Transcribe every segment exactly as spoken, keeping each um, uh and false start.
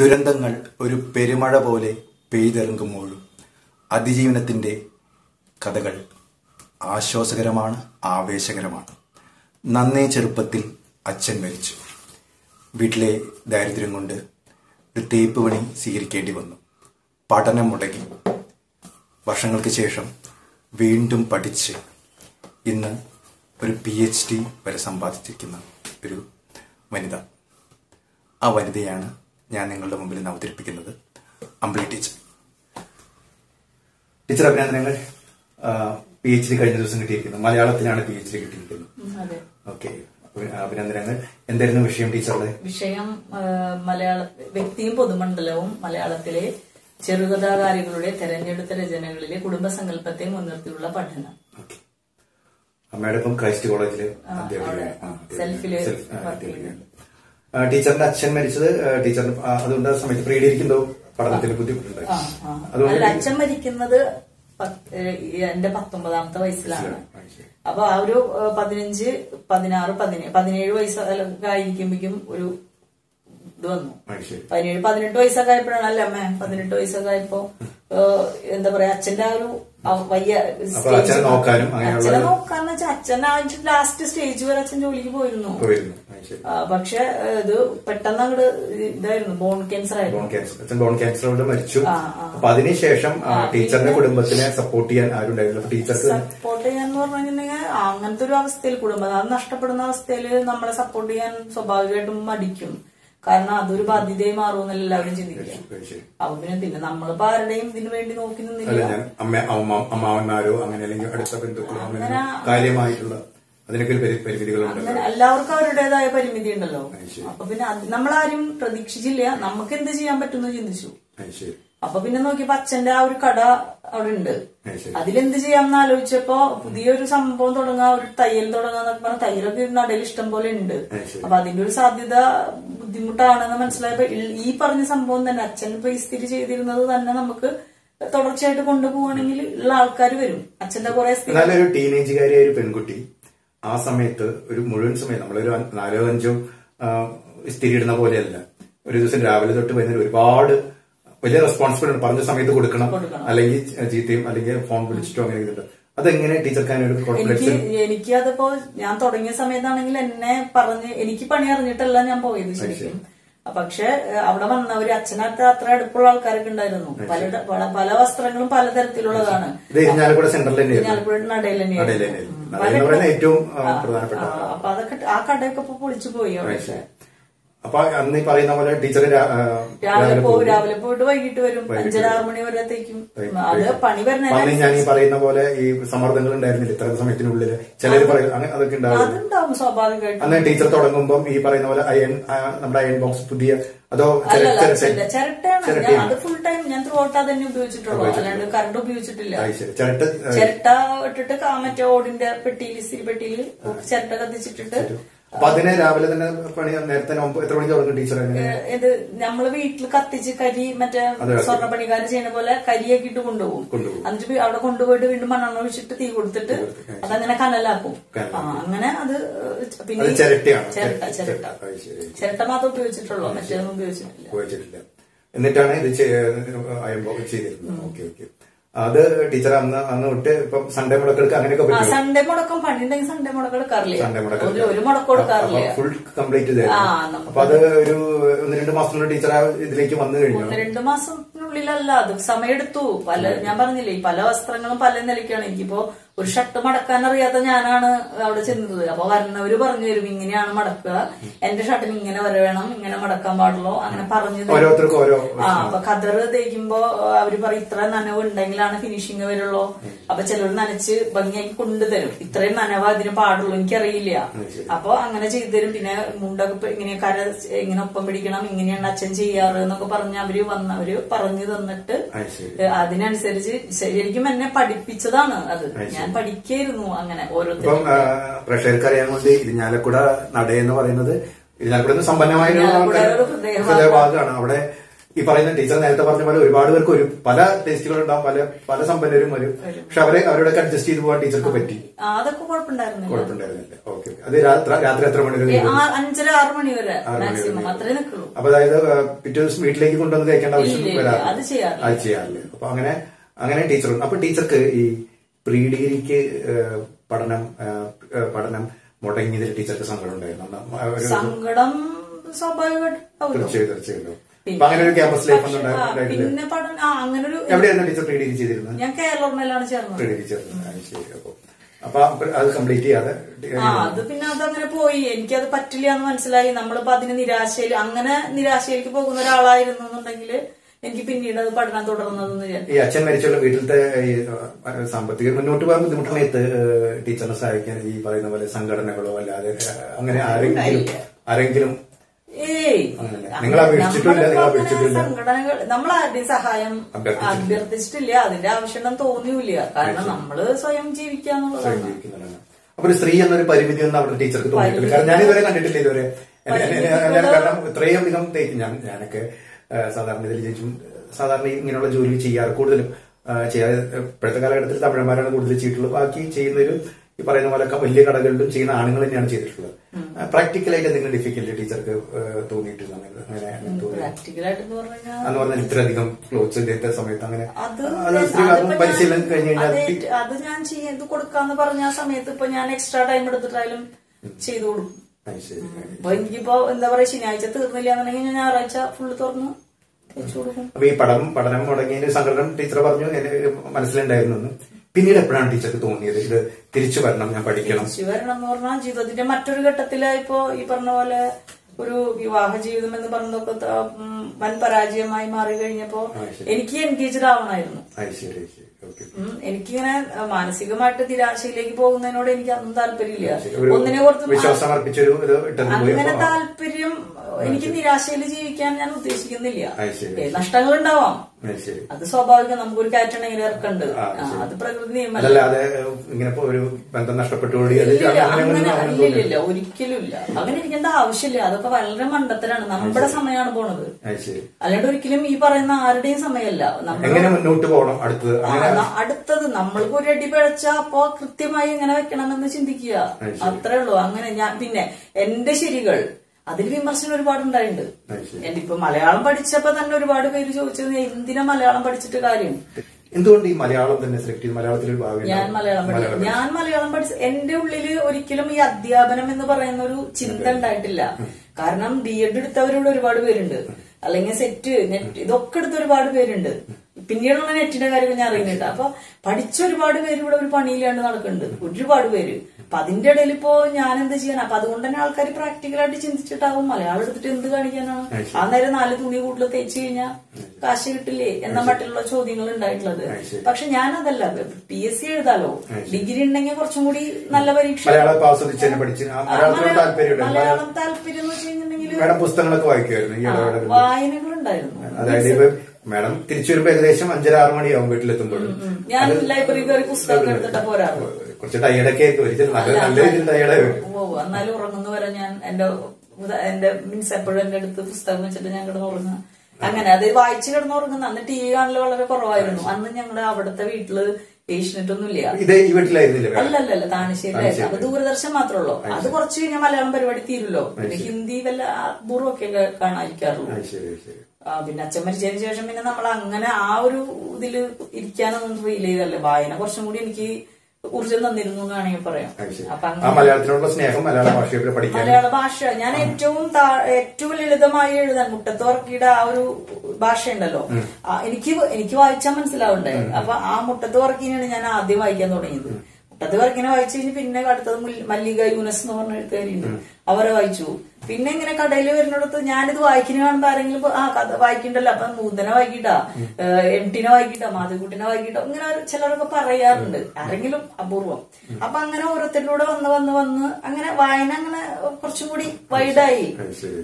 ദുരന്തങ്ങൾ ഒരു പെരുമഴ പോലെ പെയ്തിറങ്ങുമ്പോഴും അതിജീവനത്തിൻ്റെ കഥകൾ ആശ്വാസകരമാണ്, ആവേശകരമാണ്. നന്നേ ചെറുപ്പത്തിൽ അച്ഛൻ മരിച്ചു. വീട്ടിലെ ദാരിദ്ര്യം കൊണ്ട് ഒരു തേപ്പ് പണി സ്വീകരിക്കേണ്ടി വന്നു. പഠനം മുടങ്ങി. വർഷങ്ങൾക്ക് ശേഷം വീണ്ടും പഠിച്ച് ഇന്ന് ഒരു പി എച്ച് ഡി വരെ സമ്പാദിച്ചിരിക്കുന്ന ഒരു വനിത. ആ വനിതയാണ് ഞാൻ നിങ്ങളുടെ മുമ്പിൽ നിന്ന് അവതരിപ്പിക്കുന്നത്, അമ്പിളി ടീച്ചർ. ടീച്ചർ, അഭിനന്ദനങ്ങൾ. പി എച്ച് ഡി കഴിഞ്ഞ ദിവസം കിട്ടിയിരിക്കുന്നത്, മലയാളത്തിലാണ് പി എച്ച് ഡി കിട്ടിയിരിക്കുന്നത്. ഓക്കെ, അഭിനന്ദനങ്ങൾ. എന്തായിരുന്നു വിഷയം ടീച്ചറുടെ? വിഷയം മലയാള വ്യക്തിയും പൊതുമണ്ഡലവും മലയാളത്തിലെ ചെറുകഥാകാരികളുടെ തെരഞ്ഞെടുത്ത രചനകളിലെ കുടുംബസങ്കല്പത്തെ മുൻനിർത്തിയുള്ള പഠനം. അമ്മയോടൊപ്പം ക്രൈസ്റ്റ് കോളേജിലെ ടീച്ചറിന്റെ അച്ഛൻ മരിച്ചത്. ടീച്ചറിന് അതുകൊണ്ട് ആ സമയത്ത് പ്രീഡിയിരിക്കുന്നതോ പഠനത്തിന് ബുദ്ധിമുട്ടുണ്ടായി? അച്ഛൻ മരിക്കുന്നത് എന്റെ പത്തൊമ്പതാമത്തെ വയസ്സിലാണ്. അപ്പൊ ആ ഒരു പതിനഞ്ച് പതിനാറ് പതിനേഴ് വയസ്സൊക്കെ ആയിരിക്കുമ്പോഴേക്കും ഒരു ഇത് വന്നു. പതിനേഴ് പതിനെട്ട് വയസ്സൊക്കെ ആയപ്പോഴാണ് അല്ലേ അമ്മ? പതിനെട്ട് വയസ്സൊക്കെ ആയപ്പോ എന്താ പറയാ, അച്ഛന്റെ ആ ഒരു വയ്യ അച്ഛനെ നോക്കാന്ന് വെച്ചാൽ അച്ഛൻ ആ ലാസ്റ്റ് സ്റ്റേജ് വരെ അച്ഛൻ ജോലിക്ക് പോയിരുന്നു. പക്ഷെ ഇത് പെട്ടെന്ന് അങ്ങോട്ട് ഇതായിരുന്നു, ബോൺ ക്യാൻസർ ആയിരുന്നു. ബോൺ ക്യാൻസർ കൊണ്ട് മരിച്ചു. അപ്പൊ അതിനുശേഷം ടീച്ചറിന്റെ കുടുംബത്തിനെ സപ്പോർട്ട് ചെയ്യാൻ ആരും സപ്പോർട്ട് ചെയ്യാന്ന് പറഞ്ഞിട്ടുണ്ടെങ്കിൽ അങ്ങനത്തെ ഒരു അവസ്ഥയിൽ, കുടുംബം അത് നഷ്ടപ്പെടുന്ന അവസ്ഥയിൽ നമ്മളെ സപ്പോർട്ട് ചെയ്യാൻ സ്വാഭാവികമായിട്ടും മടിക്കും. കാരണം അതൊരു ബാധ്യതയായി മാറുമെന്നല്ല എല്ലാവരും ചിന്തിക്കുക. അപ്പൊ പിന്നെ പിന്നെ നമ്മളിപ്പോ ആരുടെയും ഇതിനു വേണ്ടി നോക്കി നിന്നില്ല. അമ്മാവന്മാരോ അങ്ങനെ അടുത്ത ബന്ധുക്കളോ കാര്യമായിട്ടുള്ള അങ്ങനെ എല്ലാവർക്കും അവരുടേതായ പരിമിതി ഉണ്ടല്ലോ. അപ്പൊ പിന്നെ നമ്മളാരും പ്രതീക്ഷിച്ചില്ല. നമുക്ക് എന്ത് ചെയ്യാൻ പറ്റുന്നു ചിന്തിച്ചു. അപ്പൊ പിന്നെ നോക്കിയപ്പോ അച്ഛന്റെ ആ ഒരു കട അവിടെ ഉണ്ട്. അതിലെന്ത് ചെയ്യാമെന്ന് ആലോചിച്ചപ്പോ പുതിയൊരു സംഭവം തുടങ്ങാ, ഒരു തയ്യൽ തുടങ്ങാന്നൊക്കെ പറഞ്ഞാൽ തയ്യലൊക്കെ നടയിൽ ഇഷ്ടം പോലെ ഉണ്ട്. അപ്പൊ അതിന്റെ ഒരു സാധ്യത ബുദ്ധിമുട്ടാണെന്ന് മനസ്സിലായപ്പോ ഈ പറഞ്ഞ സംഭവം തന്നെ അച്ഛൻ ഇപ്പൊ സ്ഥിതി ചെയ്തിരുന്നത് തന്നെ നമുക്ക് തുടർച്ചയായിട്ട് കൊണ്ടുപോവാണെങ്കിൽ ഉള്ള ആൾക്കാർ വരും. അച്ഛന്റെ കുറെ ടീനേജുകാരിയായ ഒരു പെൺകുട്ടി ആ സമയത്ത് ഒരു മുഴുവൻ സമയം നമ്മളൊരു നാലോ അഞ്ചോ സ്ഥിതി ഇടുന്ന പോലെയല്ല. ഒരു ദിവസം രാവിലെ തൊട്ട് വൈകുന്നേരം ഒരുപാട് വലിയ റെസ്പോൺസിബിലിറ്റി ഉണ്ട്. പറഞ്ഞ സമയത്ത് കൊടുക്കണം, അല്ലെങ്കിൽ ചീത്തയും അല്ലെങ്കിൽ ഫോൺ വിളിച്ചിട്ടോ അങ്ങനെ ചെയ്തിട്ട് അതെങ്ങനെ ടീച്ചർക്ക്? എനിക്ക് അതിപ്പോ ഞാൻ തുടങ്ങിയ സമയത്താണെങ്കിൽ എന്നെ പറഞ്ഞ് എനിക്ക് പണി അറിഞ്ഞിട്ടല്ല ഞാൻ പോയത് ശരിക്കും. പക്ഷെ അവിടെ വന്നവര് അച്ഛനകത്ത് അത്ര അടുപ്പുള്ള ആൾക്കാരൊക്കെ ഉണ്ടായിരുന്നു. പല പല വസ്ത്രങ്ങളും പലതരത്തിലുള്ളതാണ്. നടയിൽ തന്നെയാണ് ഏറ്റവും പ്രധാനപ്പെട്ട. അപ്പൊ അതൊക്കെ ആ കടയൊക്കെ ഇപ്പൊ പൊളിച്ചു പോയി. പക്ഷെ അപ്പൊ അന്ന് പറയുന്ന പോലെ ടീച്ചർ രാവിലെ പോകും, രാവിലെ പോയിട്ട് വൈകിട്ട് വരും, അഞ്ചര ആറ് മണി വരത്തേക്കും. അത് പണി വരുന്ന ഞാൻ ഈ പറയുന്ന പോലെ ഈ സമ്മർദ്ദങ്ങൾ ഉണ്ടായിരുന്നില്ല ഇത്ര സമയത്തിനുള്ളിൽ? ചിലർ പറയും അങ്ങനെ അതൊക്കെ ഉണ്ടാവും സ്വാഭാവികമായിട്ട്. അന്ന് ടീച്ചർ തുടങ്ങുമ്പോൾ ഈ പറയുന്ന പോലെ അയൺ, നമ്മുടെ അയൺ ബോക്സ് പുതിയ അതോ ചിരട്ട? ചിരട്ടയാണ് അത്. ഫുൾ ടൈം ഞാൻ ത്രൂ ഔട്ട് അത് തന്നെ ഉപയോഗിച്ചിട്ടുള്ളൂ, അല്ലാണ്ട് കറണ്ട് ഉപയോഗിച്ചിട്ടില്ല. ചിരട്ട ഇട്ടിട്ട് മറ്റേ ഓടിന്റെ പെട്ടിയിൽ ഇസ്തിരി പെട്ടിയിൽ ചിരട്ട കത്തിച്ചിട്ടിട്ട്. അപ്പൊ അതിനെ രാവിലെ തന്നെ പണി നേരത്തെ എത്ര മണിക്ക് തുടങ്ങും ടീച്ചർ? ഇത് നമ്മള് വീട്ടിൽ കത്തിച്ച് കരി മറ്റേ സ്വർണ്ണപ്പണിക്കാർ ചെയ്യുന്ന പോലെ കരിയൊക്കെ ഇട്ട് കൊണ്ടുപോകും. എന്നിട്ട് അവിടെ കൊണ്ടുപോയിട്ട് വീണ്ടും മണ്ണെണ്ണ ഒഴിച്ചിട്ട് തീ കൊടുത്തിട്ട് അതങ്ങനെ കനലാക്കും. അങ്ങനെ അത് പിന്നെ ചിരട്ടയാണ്, ചിരട്ട ചിരട്ട ചിരട്ട മാത്രം ഉപയോഗിച്ചിട്ടുള്ളൂ, മറ്റേതൊന്നും ഉപയോഗിച്ചിട്ടില്ല. എന്നിട്ടാണ് ഇത് ചെയ്തിരുന്നത്. Okay okay. അത് ടീച്ചർ അന്ന് അന്ന് തൊട്ട് ഇപ്പം സൺഡേ മുടക്കെടുക്കുക അങ്ങനെയൊക്കെ? സൺഡേ മുടക്കം പണിയുണ്ടെങ്കിൽ സൺഡേ മുടക്കം എടുക്കാറില്ല. സൺഡേ മുടക്കം ഫുൾ കംപ്ലീറ്റ് ചെയ്തായിരുന്നു. അപ്പൊ അത് ഒരു ഒന്ന് രണ്ട് മാസത്തിനുള്ള ടീച്ചർ ഇതിലേക്ക് വന്നു കഴിഞ്ഞു. ഒന്ന് രണ്ട് മാസത്തിനുള്ളിലല്ല, അത് സമയെടുത്തു. പല ഞാൻ പറഞ്ഞില്ലേ പല വസ്ത്രങ്ങളും പല നിലയ്ക്കാണ്. എനിക്കിപ്പോ ഒരു ഷർട്ട് മടക്കാൻ അറിയാത്ത ഞാനാണ് അവിടെ ചെന്നത്. അപ്പൊ വരണവര് പറഞ്ഞു തരും ഇങ്ങനെയാണ് മടക്കുക, എന്റെ ഷർട്ടിന് ഇങ്ങനെ വര വേണം, ഇങ്ങനെ മടക്കാൻ പാടുള്ളൂ, അങ്ങനെ പറഞ്ഞു തരും. ആ അപ്പൊ കതറ് തേക്കുമ്പോ അവര് പറയും ഇത്ര നനവ് ഉണ്ടെങ്കിലാണ് ഫിനിഷിങ് വരുള്ളൂ. അപ്പൊ ചിലർ നനച്ച് ഭംഗിയാക്കി കൊണ്ടുതരും. ഇത്രയും നനവ് അതിന് പാടുള്ളൂ, എനിക്കറിയില്ല. അപ്പൊ അങ്ങനെ ചെയ്തുതരും. പിന്നെ മുണ്ടൊക്കെ ഇങ്ങനെ കര ഇങ്ങനെ ഒപ്പം പിടിക്കണം, ഇങ്ങനെയാണ് അച്ഛൻ ചെയ്യാറ് എന്നൊക്കെ പറഞ്ഞ് അവര് വന്നവര് പറഞ്ഞു തന്നിട്ട് അതിനനുസരിച്ച് ശരിക്കും എന്നെ പഠിപ്പിച്ചതാണ് അത്. ഞാൻ പഠിക്കായിരുന്നു അങ്ങനെ ഓരോ. ഇപ്പം പ്രഷർക്ക് അറിയാൻ കൊണ്ട് ഇരിഞ്ഞാലക്കുട നടയെന്ന് പറയുന്നത് ഇരിഞ്ഞാലക്കുട സമ്പന്നമായ ഹൃദയഭാഗമാണ്. അവിടെ ഈ പറയുന്ന ടീച്ചർ നേരത്തെ പറഞ്ഞ പോലെ ഒരുപാട് പേർക്ക് ഒരു പല ടേസ്റ്റുകളും ഉണ്ടാവും, പല പല സമ്പന്നരും വരും. പക്ഷെ അവരെ അവരോടൊക്കെ അഡ്ജസ്റ്റ് ചെയ്ത് പോകാൻ ടീച്ചർക്ക് പറ്റി. അതൊക്കെ കുഴപ്പമുണ്ടായിരുന്നില്ല. ഓക്കെ. അത് രാത്രി എത്ര മണി വരെ? അഞ്ചര ആറ് മണി വരെ. അപ്പൊ അതായത് പിറ്റേ ദിവസം വീട്ടിലേക്ക് കൊണ്ടുവന്ന് കഴിക്കേണ്ട ആവശ്യം വരാറില്ല. അത് ചെയ്യാറില്ല. അപ്പൊ അങ്ങനെ അങ്ങനെ ടീച്ചർ. അപ്പൊ ടീച്ചർക്ക് ഈ പ്രീ ഡിഗ്രിക്ക് പഠനം പഠനം മുടങ്ങിയതിൽ ടീച്ചർക്ക് സങ്കടം ഉണ്ടായിരുന്നു? സങ്കടം സ്വാഭാവികമായിട്ടും തീർച്ചയായും തീർച്ചയായിട്ടും. അങ്ങനെ ഒരു ക്യാമ്പസ് ലൈഫ് എവിടെയായിരുന്നു ടീച്ചർ പ്രീ ഡിഗ്രി ചെയ്തിരുന്നത്? ഞാൻ കേരളോർമയിലാണ് ചേർന്നത്. പ്രീ ഡിഗ്രി ചേർന്നത്. അപ്പൊ അത് കംപ്ലീറ്റ് ചെയ്യാതെ അത് പിന്നെ അതങ്ങനെ പോയി. എനിക്കത് പറ്റില്ല എന്ന് മനസ്സിലായി. നമ്മളിപ്പോ അതിന് നിരാശയിൽ അങ്ങനെ നിരാശയിലേക്ക് പോകുന്ന ഒരാളായിരുന്നു എന്നുണ്ടെങ്കിൽ എനിക്ക് പിന്നീട് അത് പഠനം തുടർന്നതെന്ന്. ഈ അച്ഛൻ മരിച്ചുള്ള വീട്ടിലത്തെ സാമ്പത്തിക മുന്നോട്ട് പോകാൻ ബുദ്ധിമുട്ടുള്ള ടീച്ചറിനെ സഹായിക്കാൻ ഈ പറയുന്ന പോലെ സംഘടനകളോ അല്ലാതെ അങ്ങനെ ആരെങ്കിലും ആരെങ്കിലും സംഘടനകൾ നമ്മൾ ആരുടെയും സഹായം അഭ്യർത്ഥിച്ചിട്ടില്ല. അതിന്റെ ആവശ്യം തോന്നിയില്ല. കാരണം നമ്മള് സ്വയം ജീവിക്കാന്നുള്ളതാണ്. അപ്പൊ ഒരു സ്ത്രീ എന്നൊരു പരിമിതി ഒന്നും അവരുടെ ടീച്ചർക്ക് തോന്നിയിട്ടില്ല. കാരണം ഞാൻ ഇതുവരെ കണ്ടിട്ടില്ല. ഇതുവരെ കാരണം ഇത്രയും അധികം തേക്ക് ഞാൻ ഞാനൊക്കെ സാധാരണ ഇതിൽ ജയിച്ചും സാധാരണ ഇങ്ങനെയുള്ള ജോലി ചെയ്യാറ് കൂടുതലും ചെയ്യാതെ ഇപ്പോഴത്തെ കാലഘട്ടത്തിൽ തമിഴന്മാരാണ് കൂടുതൽ ചെയ്തിട്ടുള്ളത്. ബാക്കി ചെയ്യുന്നൊരു ഈ പറയുന്ന പോലെ വലിയ കടകളിലും ചെയ്യുന്ന ആണുങ്ങൾ തന്നെയാണ് ചെയ്തിട്ടുള്ളത്. പ്രാക്ടിക്കലായിട്ട് എന്തെങ്കിലും ഡിഫിക്കൽട്ടി ടീച്ചർക്ക് തോന്നിയിട്ടുണ്ടെങ്കിൽ എന്ന് പറഞ്ഞാൽ ഇത്രയധികം ക്ലോത്ത്സിന്റെ സമയത്ത് അങ്ങനെ പരിശീലനം കഴിഞ്ഞു കഴിഞ്ഞാൽ അത് ഞാൻ ചെയ്ത് കൊടുക്കാന്ന് പറഞ്ഞ ആ സമയത്ത് ഇപ്പൊ ഞാൻ എക്സ്ട്രാ ടൈം എടുത്തിട്ടായാലും ചെയ്തു കൊടുക്കും. അപ്പൊ എനിക്കിപ്പോ എന്താ പറയാ, ശനിയാഴ്ച തീർന്നില്ല എന്നുണ്ടെങ്കിൽ ഞാൻ ഞായറാഴ്ച ഫുള്ള് തുറന്നു. അപ്പൊ ഈ പഠനം പഠനം മുടങ്ങിയതിന് സംഘടന ടീച്ചർ പറഞ്ഞു മനസ്സിലുണ്ടായിരുന്നു. പിന്നീട് എപ്പോഴാണ് ടീച്ചർക്ക് തോന്നിയത് ഇത് തിരിച്ചു വരണം, ഞാൻ പഠിക്കണം? തിരിച്ചു വരണം എന്ന് പറഞ്ഞാൽ ജീവിതത്തിന്റെ മറ്റൊരു ഘട്ടത്തില് ഇപ്പോ ഈ പറഞ്ഞ പോലെ ഒരു വിവാഹ ജീവിതം എന്ന് പറഞ്ഞതൊക്കെ വൻ പരാജയമായി മാറി കഴിഞ്ഞപ്പോ എനിക്ക് എൻഗേജ്ഡ് ആവണമായിരുന്നു. എനിക്കിങ്ങനെ മാനസികമായിട്ട് നിരാശയിലേക്ക് പോകുന്നതിനോട് എനിക്ക് അന്നും താല്പര്യമില്ല. ഒന്നിനെ ഓർത്ത് അങ്ങനെ താല്പര്യം എനിക്ക് നിരാശയിൽ ജീവിക്കാൻ ഞാൻ ഉദ്ദേശിക്കുന്നില്ല. നഷ്ടങ്ങൾ ഉണ്ടാവാം, അത് സ്വാഭാവികം. നമുക്കൊരു കാറ്റണെങ്കിൽ ഇറക്കുന്നുണ്ട്, അത് പ്രകൃതി നിയമല്ല. ഒരിക്കലും ഇല്ല, അങ്ങനെ ഇരിക്കേണ്ട ആവശ്യമില്ല. അതൊക്കെ വളരെ മണ്ടത്തരാണ്. നമ്മുടെ സമയമാണ് പോണത്, അല്ലാണ്ട് ഒരിക്കലും ഈ പറയുന്ന ആരുടെയും സമയമല്ല. അടുത്തത് നമ്മൾക്ക് ഒരു അടി പിഴച്ച അപ്പൊ കൃത്യമായി എങ്ങനെ വെക്കണമെന്ന് ചിന്തിക്കുക, അത്രേ ഉള്ളൂ. അങ്ങനെ ഞാൻ പിന്നെ എന്റെ ശരികൾ അതിന് വിമർശനം ഒരുപാടുണ്ടായിട്ടുണ്ട്. എന്റെ ഇപ്പൊ മലയാളം പഠിച്ചപ്പോ തന്നെ ഒരുപാട് പേര് ചോദിച്ചത് എന്തിനാ മലയാളം പഠിച്ചിട്ട് കാര്യം, എന്തുകൊണ്ട് ഈ മലയാളം തന്നെ സെലക്ട് ചെയ്ത് മലയാളത്തിൽ ഞാൻ മലയാളം പഠിച്ചു. ഞാൻ മലയാളം പഠിച്ച എന്റെ ഉള്ളിൽ ഒരിക്കലും ഈ അധ്യാപനം എന്ന് പറയുന്ന ഒരു ചിന്ത ഉണ്ടായിട്ടില്ല. കാരണം ബി എഡ് എടുത്തവരോട് ഒരുപാട് പേരുണ്ട്, അല്ലെങ്കിൽ സെറ്റ് നെറ്റ് ഇതൊക്കെ എടുത്ത ഒരുപാട് പേരുണ്ട്. പിന്നീടുള്ള നെറ്റിന്റെ കാര്യം ഞാൻ അറിയുന്നുണ്ട്. അപ്പൊ പഠിച്ച ഒരുപാട് പേര് ഇവിടെ ഒരു പണിയില്ലാണ്ട് നടക്കുന്നുണ്ട്, ഒരുപാട് പേര്. അപ്പൊ അതിന്റെ ഇടയിൽ ഇപ്പോ ഞാൻ എന്ത് ചെയ്യാൻ? അപ്പൊ അതുകൊണ്ട് തന്നെ ആൾക്കാർ പ്രാക്ടിക്കലായിട്ട് ചിന്തിച്ചിട്ടാവും മലയാളം എടുത്തിട്ട് എന്ത് കാണിക്കാനാണ്, ആ നേരം നാല് തുണി കൂട്ടിൽ തേച്ച് കഴിഞ്ഞാൽ കാശ് കിട്ടില്ലേ എന്ന മറ്റുള്ള ചോദ്യങ്ങൾ ഉണ്ടായിട്ടുള്ളത്. പക്ഷെ ഞാൻ അതല്ല, പി എസ് സി എഴുതാലോ, ഡിഗ്രി ഉണ്ടെങ്കിൽ കുറച്ചും കൂടി നല്ല പരീക്ഷ. മലയാളം താല്പര്യം എന്ന് വെച്ച് കഴിഞ്ഞിട്ടുണ്ടെങ്കിൽ വായനകളുണ്ടായിരുന്നു. മാഡം തിരിച്ചു വരുമ്പോ ഏകദേശം അഞ്ചര ആറ് മണിയാവും വീട്ടിലെത്തുമ്പോഴും. ഞാൻ ലൈബ്രറി കയറി പുസ്തകം എടുത്തിട്ട് പോരാറുള്ളൂ. കുറച്ച് ടയേർഡൊക്കെ ആയിരിക്കും, നല്ല രീതിയിൽ ടയേർഡായി പോകും. എന്നാലും ഉറങ്ങുന്ന വരെ ഞാൻ എന്റെ എന്റെ മീൻസ് എപ്പോഴും എന്റെ അടുത്ത് പുസ്തകം വെച്ചിട്ട് ഞാൻ കിടന്നുറങ്ങുക. അങ്ങനെ അത് വായിച്ചു കിടന്നുറങ്ങുന്ന. അന്ന് ടി വി കാണല് വളരെ കുറവായിരുന്നു. അന്ന് ഞങ്ങളുടെ അവിടുത്തെ വീട്ടില് ഏഷ്യനെറ്റൊന്നുമില്ല. അല്ലല്ല, താനശ്ശേരിയിലായിരുന്നു. അത് ദൂരദർശൻ മാത്രമേ ഉള്ളൂ. അത് കുറച്ച് കഴിഞ്ഞാൽ മലയാളം പരിപാടി തീരുമല്ലോ. പിന്നെ ഹിന്ദി വല്ല അപൂർവൊക്കെ കാണാതിരിക്കാറുള്ളൂ. പിന്നെ അച്ഛൻ മരിച്ചതിന് ശേഷം പിന്നെ നമ്മൾ അങ്ങനെ ആ ഒരു ഇതിൽ ഇരിക്കാനൊന്നും ഫീൽ ചെയ്തല്ലേ. വായന കുറച്ചും കൂടി എനിക്ക് ഊർജ്ജം തന്നിരുന്നു എന്നാണെങ്കിൽ പറയാം. മലയാള ഭാഷ ഞാൻ ഏറ്റവും ഏറ്റവും ലളിതമായി എഴുതാൻ മുട്ടത്തോർക്കിയുടെ ആ ഒരു ഭാഷയുണ്ടല്ലോ, എനിക്ക് എനിക്ക് വായിച്ചാൽ മനസ്സിലാവണ്ടേ. അപ്പൊ ആ മുട്ടത്തോർക്കിനെയാണ് ഞാൻ ആദ്യം വായിക്കാൻ തുടങ്ങിയത്. മുട്ടത്തോർക്കിനെ വായിച്ചു കഴിഞ്ഞ് പിന്നെ അടുത്തത് മല്ലിക യൂനസ് എന്ന് പറഞ്ഞ എഴുത്തുകാരിയുണ്ട്, അവരെ വായിച്ചു. പിന്നെ ഇങ്ങനെ കടയിൽ വരുന്നിടത്ത് ഞാനിത് വായിക്കുന്ന കാണുമ്പോ ആരെങ്കിലും ആ കഥ വായിക്കണ്ടല്ലോ, അപ്പൊ മൂന്നനെ വായിക്കട്ടാ, എം ടിനെ വായിക്കട്ടോ, മാധവിക്കുട്ടിനെ വായിക്കട്ടോ, ഇങ്ങനെ ചിലരൊക്കെ പറയാറുണ്ട്, ആരെങ്കിലും അപൂർവം. അപ്പൊ അങ്ങനെ ഓരോരുത്തരിലൂടെ വന്ന് വന്ന് വന്ന് അങ്ങനെ വായന അങ്ങനെ കുറച്ചും കൂടി വൈഡായി.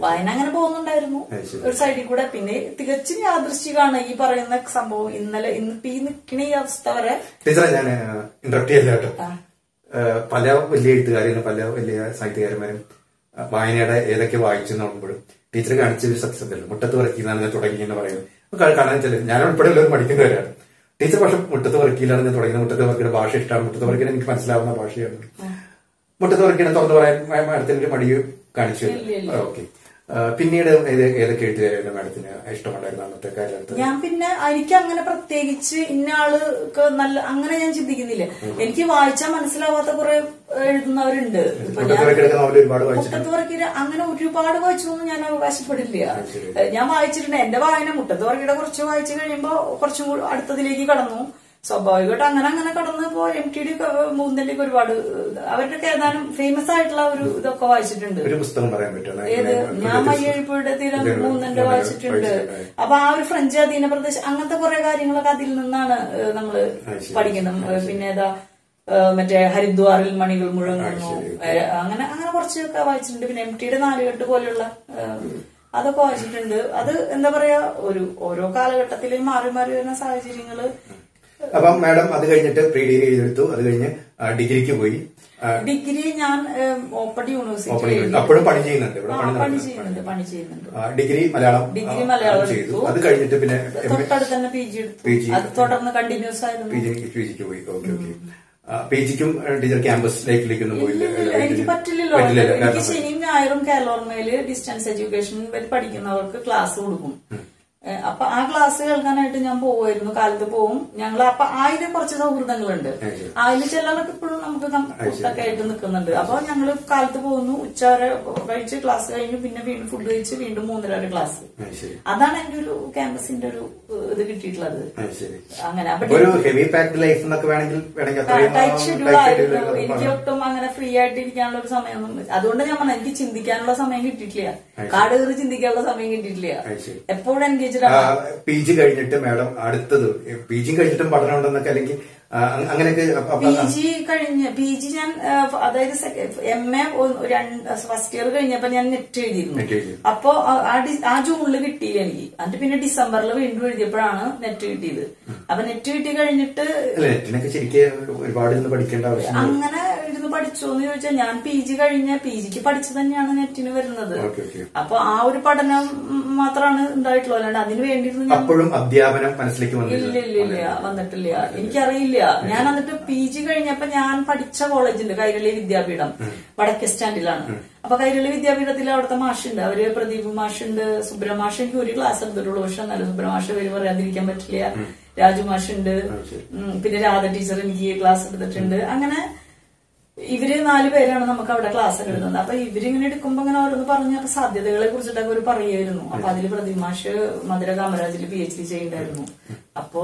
വായന അങ്ങനെ പോകുന്നുണ്ടായിരുന്നു ഒരു സൈഡിൽ കൂടെ. പിന്നെ തികച്ചും യാദൃശ്ചികമാണ് ഈ പറയുന്ന സംഭവം. ഇന്നലെ ഇന്നിപ്പോ ഈ നിക്കണ ഈ അവസ്ഥ വരെ പല വലിയ എഴുത്തുകാരും പല വലിയ സാഹിത്യകാരന്മാരും വായനയുടെ ഏതൊക്കെ വായിച്ചെന്ന് പറയുമ്പോഴും ടീച്ചർ കാണിച്ചൊരു സത്യസന്ധത മുട്ടത്ത് വറക്കിയിലാണ് ഞാൻ തുടങ്ങിയെന്ന് പറയുന്നത് കാണാൻ ചില ഞാൻ ഉൾപ്പെടെ എല്ലാവരും പഠിക്കുന്നവരാണ്. ടീച്ചർ പക്ഷെ മുട്ടത്ത് വറക്കിയിലാണ് ഞാൻ തുടങ്ങിയത്. മുട്ടത്ത് വർക്കിയുടെ ഭാഷ ഇഷ്ടമാണ്. മുട്ടത്ത് വർക്കിന് എനിക്ക് മനസ്സിലാവുന്ന ഭാഷയാണ്. മുട്ടത്ത് വർക്കിനെ തുറന്നു പറയാൻ മാഡത്തിന്റെ മടി കാണിച്ചു. ഓക്കെ, പിന്നീട് ഏതൊക്കെ എഴുത്തുകാരായിരുന്നു മാഡത്തിന് ഇഷ്ടമുണ്ടായിരുന്നു അന്നത്തെ കാലത്ത്? ഞാൻ പിന്നെ എനിക്ക് അങ്ങനെ പ്രത്യേകിച്ച് ഇന്ന ആള് നല്ല അങ്ങനെ ഞാൻ ചിന്തിക്കുന്നില്ല. എനിക്ക് വായിച്ചാൽ മനസ്സിലാവാത്ത കുറെ എഴുതുന്നവരുണ്ട്. മുട്ടത്ത് വർക്കിയുടെ അങ്ങനെ ഒരുപാട് വായിച്ചൊന്നും ഞാൻ അവകാശപ്പെടില്ല. ഞാൻ വായിച്ചിട്ടുണ്ട്. എന്റെ വായന മുട്ടത്ത് വർക്കിയുടെ കുറച്ച് വായിച്ചു കഴിയുമ്പോ കുറച്ചും കൂടി അടുത്തതിലേക്ക് കടന്നു. സ്വാഭാവികമായിട്ട് അങ്ങനെ അങ്ങനെ കടന്നപ്പോ എം ടി ഡി മൂന്നിലേക്ക് ഒരുപാട് അവരുടെയൊക്കെ ഏതാനും ഫേമസ് ആയിട്ടുള്ള ഒരു ഇതൊക്കെ വായിച്ചിട്ടുണ്ട്. ഏത് ഞാൻ മയ്യഴിപ്പുഴയുടെ തീരം മൂന്നന്റെ വായിച്ചിട്ടുണ്ട്. അപ്പൊ ആ ഒരു ഫ്രഞ്ച് അധീന പ്രദേശം അങ്ങനത്തെ കുറെ കാര്യങ്ങളൊക്കെ അതിൽ നിന്നാണ് നമ്മള് പഠിക്കുന്നത്. പിന്നെ ഏതാ മറ്റേ ഹരിദ്വാറിൽ മണികൾ മുഴങ്ങുന്നു അങ്ങനെ അങ്ങനെ കുറച്ചൊക്കെ വായിച്ചിട്ടുണ്ട്. പിന്നെ എം ടിയുടെ നാലുകെട്ട് പോലെയുള്ള അതൊക്കെ വായിച്ചിട്ടുണ്ട്. അത് എന്താ പറയാ, ഒരു ഓരോ കാലഘട്ടത്തിലും മാറി മാറി വരുന്ന സാഹചര്യങ്ങള്. അപ്പം മാഡം അത് കഴിഞ്ഞിട്ട് പ്രീ ഡിഗ്രി ചെയ്തെടുത്തു. അത് കഴിഞ്ഞ് ഡിഗ്രിക്ക് പോയി. ഡിഗ്രി ഞാൻ ഓപ്പൺ യൂണിവേഴ്സിറ്റി അപ്പോഴും പണി ചെയ്യുന്നുണ്ട്. ഡിഗ്രി മലയാളം ഡിഗ്രി മലയാളം ചെയ്തു. അത് കഴിഞ്ഞിട്ട് പിന്നെ തൊട്ടടുത്തന്നെ പി ജി പി ജി തുടർന്ന് കണ്ടിന്യൂസ് ആയിരുന്നു. പി ജി പി ജിക്ക് പോയി. Okay okay. പി ജിക്കും ടീച്ചർ ക്യാമ്പസ് ലൈഫിലേക്കൊന്നും പോയില്ല. എനിക്ക് പറ്റില്ലല്ലോ. എനിക്ക് ശനിയും ഞായറും കേരളോർമയില് ഡിസ്റ്റൻസ് എഡ്യൂക്കേഷൻ പഠിക്കുന്നവർക്ക് ക്ലാസ് കൊടുക്കും. അപ്പൊ ആ ക്ലാസ് കേൾക്കാനായിട്ട് ഞാൻ പോവായിരുന്നു. കാലത്ത് പോവും ഞങ്ങൾ. അപ്പൊ അതില് കുറച്ച് സൗഹൃദങ്ങളുണ്ട്. അതില് ചിലർക്ക് ഇപ്പോഴും നമുക്ക് കൂട്ടൊക്കെ ആയിട്ട് നിൽക്കുന്നുണ്ട്. അപ്പൊ ഞങ്ങള് കാലത്ത് പോകുന്നു, ഉച്ച വരെ കഴിച്ച് ക്ലാസ് കഴിഞ്ഞു, പിന്നെ വീണ്ടും ഫുഡ് കഴിച്ച് വീണ്ടും മൂന്നര വരെ ക്ലാസ്. അതാണ് എന്റെ ഒരു ക്യാമ്പസിന്റെ ഒരു ഇത് കിട്ടിയിട്ടുള്ളത്. അങ്ങനെ ടൈറ്റ് ഷെഡ്യൂൾ ആയിരുന്നു. എനിക്ക് ഒട്ടും അങ്ങനെ ഫ്രീ ആയിട്ട് ഇരിക്കാനുള്ള ഒരു സമയം, അതുകൊണ്ട് ഞാൻ പറഞ്ഞു എനിക്ക് ചിന്തിക്കാനുള്ള സമയം കിട്ടിയിട്ടില്ല. കാട് കയറി ചിന്തിക്കാനുള്ള സമയം കിട്ടിയിട്ടില്ല. എപ്പോഴും എൻഗേജ്. പി ജി കഴിഞ്ഞിട്ട് മാഡം അടുത്തത് പി ജി കഴിഞ്ഞിട്ടും പഠനം ഉണ്ടെന്നൊക്കെ അല്ലെങ്കിൽ അങ്ങനെയൊക്കെ? പി ജി കഴിഞ്ഞ് പി ജി ഞാൻ അതായത് എം എ ഫസ്റ്റ് ഇയർ കഴിഞ്ഞപ്പോ ഞാൻ നെറ്റ് എഴുതിയിരുന്നു. അപ്പൊ ആ ജൂണില് കിട്ടിയില്ല എനിക്ക്. എന്നിട്ട് പിന്നെ ഡിസംബറിൽ വീണ്ടും എഴുതിയപ്പോഴാണ് നെറ്റ് കിട്ടിയത്. അപ്പൊ നെറ്റ് കിട്ടി കഴിഞ്ഞിട്ട് അങ്ങനെ ഇരുന്ന് പഠിച്ചോന്ന് ചോദിച്ചാൽ ഞാൻ പി ജി കഴിഞ്ഞ പി ജിക്ക് പഠിച്ചു തന്നെയാണ് നെറ്റിന് വരുന്നത്. അപ്പൊ ആ ഒരു പഠനം മാത്രമാണ് ഉണ്ടായിട്ടുള്ളത്. അല്ലാണ്ട് അതിന് വേണ്ടിയിരുന്നു അപ്പോഴും അധ്യാപനം മനസ്സിലേക്ക് വന്നില്ല. ഇല്ല വന്നിട്ടില്ല, എനിക്കറിയില്ല. ഞാൻ എന്നിട്ട് പി ജി കഴിഞ്ഞപ്പോ ഞാൻ പഠിച്ച കോളേജുണ്ട് കൈരളി വിദ്യാപീഠം, വടക്കേ സ്റ്റാൻഡിലാണ്. അപ്പൊ കൈരളി വിദ്യാപീഠത്തിൽ അവിടുത്തെ മാഷുണ്ട്. അവര് പ്രദീപ് മാഷുണ്ട്, സുബ്രമാഷ്. എനിക്ക് ഒരു ക്ലാസ് എടുത്തിട്ടുള്ളൂ, പക്ഷെ എന്നാലും സുബ്രമാഷ് പേര് പറയാതിരിക്കാൻ പറ്റില്ല. രാജു മാഷുണ്ട്, പിന്നെ രാധ ടീച്ചർ എനിക്ക് ക്ലാസ് എടുത്തിട്ടുണ്ട്. അങ്ങനെ ഇവര് നാല് പേരാണ് നമുക്ക് അവിടെ ക്ലാസ് എടുക്കുന്നത്. അപ്പൊ ഇവരിങ്ങനെ എടുക്കുമ്പോ ഇങ്ങനെ ഓരോന്ന് പറഞ്ഞ അപ്പൊ സാധ്യതകളെ കുറിച്ചിട്ടൊക്കെ ഒരു പറയുമായിരുന്നു. അപ്പൊ അതില് പ്രദീപ് മാഷ് മധുര കാമരാജില് പി എച്ച് ഡി ചെയ്യണ്ടായിരുന്നു. അപ്പോ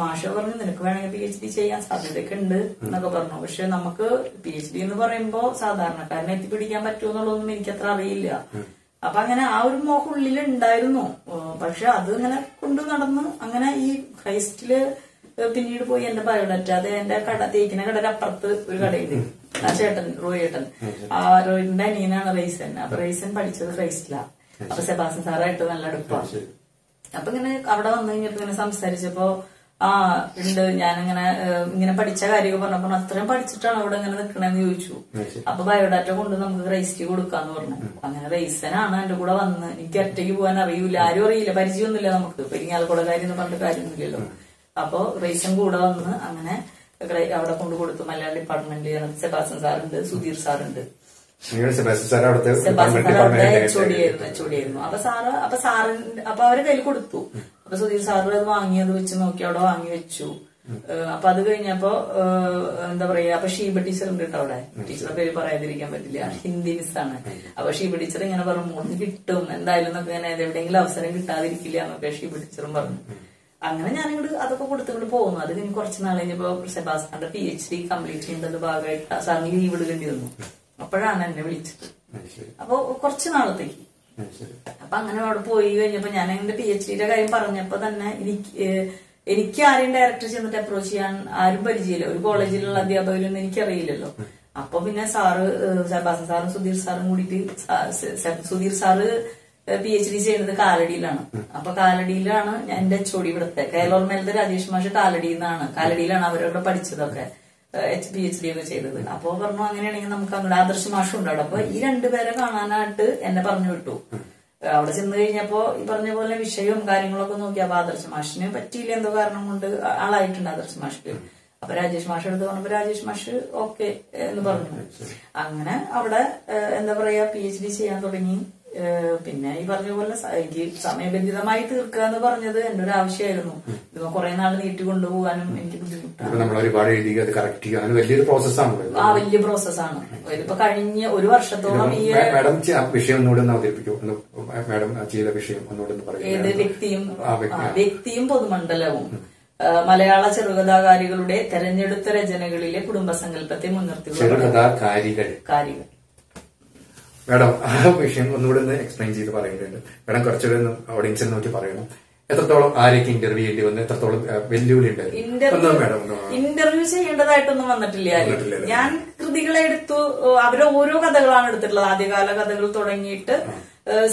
മാഷ് പറഞ്ഞു നിനക്ക് വേണമെങ്കിൽ പി എച്ച് ഡി ചെയ്യാൻ സാധ്യതയൊക്കെ ഉണ്ട് എന്നൊക്കെ പറഞ്ഞു. പക്ഷെ നമുക്ക് പി എച്ച് ഡി എന്ന് പറയുമ്പോ സാധാരണക്കാരനെ എത്തിപ്പിടിക്കാൻ പറ്റുമെന്നുള്ളതൊന്നും എനിക്കത്ര അറിയില്ല. അപ്പൊ അങ്ങനെ ആ ഒരു മോഹം ഉള്ളിൽ ഉണ്ടായിരുന്നു. പക്ഷെ അത് ഇങ്ങനെ കൊണ്ടു നടന്ന് അങ്ങനെ ഈ ക്രൈസ്റ്റില് പിന്നീട് പോയി എന്റെ ബയോഡാറ്റ അത് എന്റെ കട തേക്കിന കടയുടെ അപ്പുറത്ത് ഒരു കടയുണ്ട്. ആ ചേട്ടൻ റോയ് ചേട്ടൻ, ആ റോയിന്റെ അനിയനാണ് റൈസൻ. അപ്പൊ റൈസൻ പഠിച്ചത് ക്രൈസ്റ്റിലാണ്. അപ്പൊ സെബാസ്റ്റ്യൻ സാറായിട്ട് നല്ല അടുപ്പാണ്. അപ്പൊ ഇങ്ങനെ അവിടെ വന്നു കഴിഞ്ഞപ്പോ ഇങ്ങനെ സംസാരിച്ചപ്പോ ആ ഉണ്ട് ഞാനിങ്ങനെ ഇങ്ങനെ പഠിച്ച കാര്യമൊക്കെ പറഞ്ഞപ്പോ അത്രയും പഠിച്ചിട്ടാണ് അവിടെ ഇങ്ങനെ നിക്കണെന്ന് ചോദിച്ചു. അപ്പൊ ബയോഡാറ്റ കൊണ്ട് നമുക്ക് റൈസിക്ക് കൊടുക്കാന്ന് പറഞ്ഞു. അങ്ങനെ റൈസനാണ് എന്റെ കൂടെ വന്ന്. എനിക്ക് ഒറ്റയ്ക്ക് പോകാൻ അറിയൂല, ആരും അറിയില്ല, പരിചയമൊന്നുമില്ല. നമുക്ക് പെരിങ്ങാലക്കുട കാര്യം എന്ന് പറഞ്ഞിട്ട് കാര്യമൊന്നുമില്ലല്ലോ. അപ്പൊ റൈസൻ കൂടെ വന്ന് അങ്ങനെ അവിടെ കൊണ്ട് കൊടുത്തു. മലയാളം ഡിപ്പാർട്ട്മെന്റിൽ സെബാസ്റ്റ്യൻ സാറുണ്ട്, സുധീർ സാറുണ്ട്. എച്ച് ഒ ഡി ആയിരുന്നു എച്ച് ഒ ഡി ആയിരുന്നു. അപ്പൊ സാറ് അപ്പൊ സാറിന്റെ അപ്പൊ അവരെ കയ്യിൽ കൊടുത്തു. അപ്പൊ സുധീർ സാറ് അത് വാങ്ങിയത് വെച്ച് നോക്കി അവിടെ വാങ്ങി വെച്ചു. അപ്പൊ അത് കഴിഞ്ഞപ്പോ എന്താ പറയാ, അപ്പൊ ഷീബ ടീച്ചർ ഉണ്ട് കേട്ടോ അവിടെ. ടീച്ചറുടെ പേര് പറയാതിരിക്കാൻ പറ്റില്ല, ഹിന്ദി മിസ്സാണ്. അപ്പൊ ഷീബ ടീച്ചർ ഇങ്ങനെ പറഞ്ഞു മോളിന് കിട്ടും എന്തായാലും എന്നൊക്കെ, ഞാൻ എവിടെയെങ്കിലും അവസരം കിട്ടാതിരിക്കില്ല എന്നൊക്കെ ഷീബ ടീച്ചറും പറഞ്ഞു. അങ്ങനെ ഞാനിങ്ങോട് അതൊക്കെ കൊടുത്തിങ്ങോട്ട് പോകുന്നു. അത് കഴിഞ്ഞ് കുറച്ച് നാൾ കഴിഞ്ഞപ്പോ സെബാസ്റ്റ്യന്റെ പി എച്ച് ഡി കംപ്ലീറ്റ് ചെയ്യേണ്ടത് ഭാഗമായിട്ട് സാറിന് ലീവ് എടുക്കേണ്ടി വന്നു. അപ്പോഴാണ് എന്നെ വിളിച്ചത്. അപ്പൊ കുറച്ച് നാളത്തേക്ക്. അപ്പൊ അങ്ങനെ അവിടെ പോയി കഴിഞ്ഞപ്പോ ഞാൻ എന്റെ പി എച്ച് ഡിയുടെ കാര്യം പറഞ്ഞപ്പോ തന്നെ എനിക്ക് എനിക്ക് ആരെയും ഡയറക്റ്റ് ചെന്നിട്ട് അപ്രോച്ച് ചെയ്യാൻ ആരും പരിചയമില്ല. ഒരു കോളേജിലുള്ള അധ്യാപകരൊന്നും എനിക്കറിയില്ലല്ലോ. അപ്പൊ പിന്നെ സാറ് സെബാസ്റ്റ്യൻ സാറും സുധീർ സാറും കൂടിയിട്ട്, Sudheer sir P H D ചെയ്യുന്നത് കാലടിയിലാണ്. അപ്പൊ കാലടിയിലാണ് എന്റെ എച്ച് ഒ ഡി ഇവിടുത്തെ. കേരളോർമേലത്തെ രാജേഷ് മാഷ് കാലടിയിൽ നിന്നാണ് കാലടിയിലാണ് അവരവിടെ പഠിച്ചതൊക്കെ. H B H D ഒക്കെ ചെയ്തത്. അപ്പോൾ പറഞ്ഞു അങ്ങനെയാണെങ്കിൽ നമുക്ക് അങ്ങോട്ട് ആദർശ് മാഷും ഉണ്ടാവും. അപ്പൊ ഈ രണ്ടുപേരെ കാണാനായിട്ട് എന്നെ പറഞ്ഞു വിട്ടു. അവിടെ ചെന്ന് കഴിഞ്ഞപ്പോ ഈ പറഞ്ഞ പോലെ വിഷയവും കാര്യങ്ങളൊക്കെ നോക്കി. അപ്പൊ ആദർശ് മാഷിന് പറ്റിയില്ല, എന്തോ കാരണം കൊണ്ട് ആളായിട്ടുണ്ട് ആദർശ് മാഷിക്ക്. അപ്പൊ രാജേഷ് മാഷ് എടുത്ത് പറഞ്ഞപ്പോ രാജേഷ് മാഷ് ഓക്കെ എന്ന് പറഞ്ഞു. അങ്ങനെ അവിടെ എന്താ പറയാ പി എച്ച് ഡി ചെയ്യാൻ തുടങ്ങി. പിന്നെ ഈ പറഞ്ഞ പോലെ എനിക്ക് സമയബന്ധിതമായി തീർക്കുക എന്ന് പറഞ്ഞത് എന്റെ ഒരു ആവശ്യമായിരുന്നു. ഇപ്പൊ കുറെ നാൾ നീട്ടി കൊണ്ടുപോകാനും എനിക്ക് ബുദ്ധിമുട്ടാണ്. വലിയൊരു പ്രോസസ്സാണ്. ആ വലിയ പ്രോസസ്സാണ്. ഇതിപ്പോ കഴിഞ്ഞ ഒരു വർഷത്തോളം ഈ ഏത് വ്യക്തിയും വ്യക്തിയും പൊതുമണ്ഡലവും മലയാള ചെറുകഥാകാരികളുടെ തെരഞ്ഞെടുത്ത രചനകളിലെ കുടുംബസങ്കല്പത്തെ മുൻനിർത്തിക്കൊണ്ട് മാഡം ആ വിഷയം ഒന്നുകൂടെ ഒന്ന് എക്സ്പ്ലെയിൻ ചെയ്ത് പറയുന്നുണ്ട്. മാഡം കുറച്ചുകൂടെ ഒന്ന് ഓഡിയൻസിനെ നോക്കി പറയണം. എത്രത്തോളം ആരൊക്കെ ഇന്റർവ്യൂ ചെയ്യേണ്ടി വന്നു, എത്രത്തോളം വെല്ലുവിളി ഉണ്ടായിരുന്നു? ഇന്റർവ്യൂ ചെയ്യേണ്ടതായിട്ടൊന്നും വന്നിട്ടില്ല. ഞാൻ കൃതികളെ എടുത്തു. അവരെ ഓരോ കഥകളാണ് എടുത്തിട്ടുള്ളത്. ആദ്യകാല കഥകൾ തുടങ്ങിയിട്ട്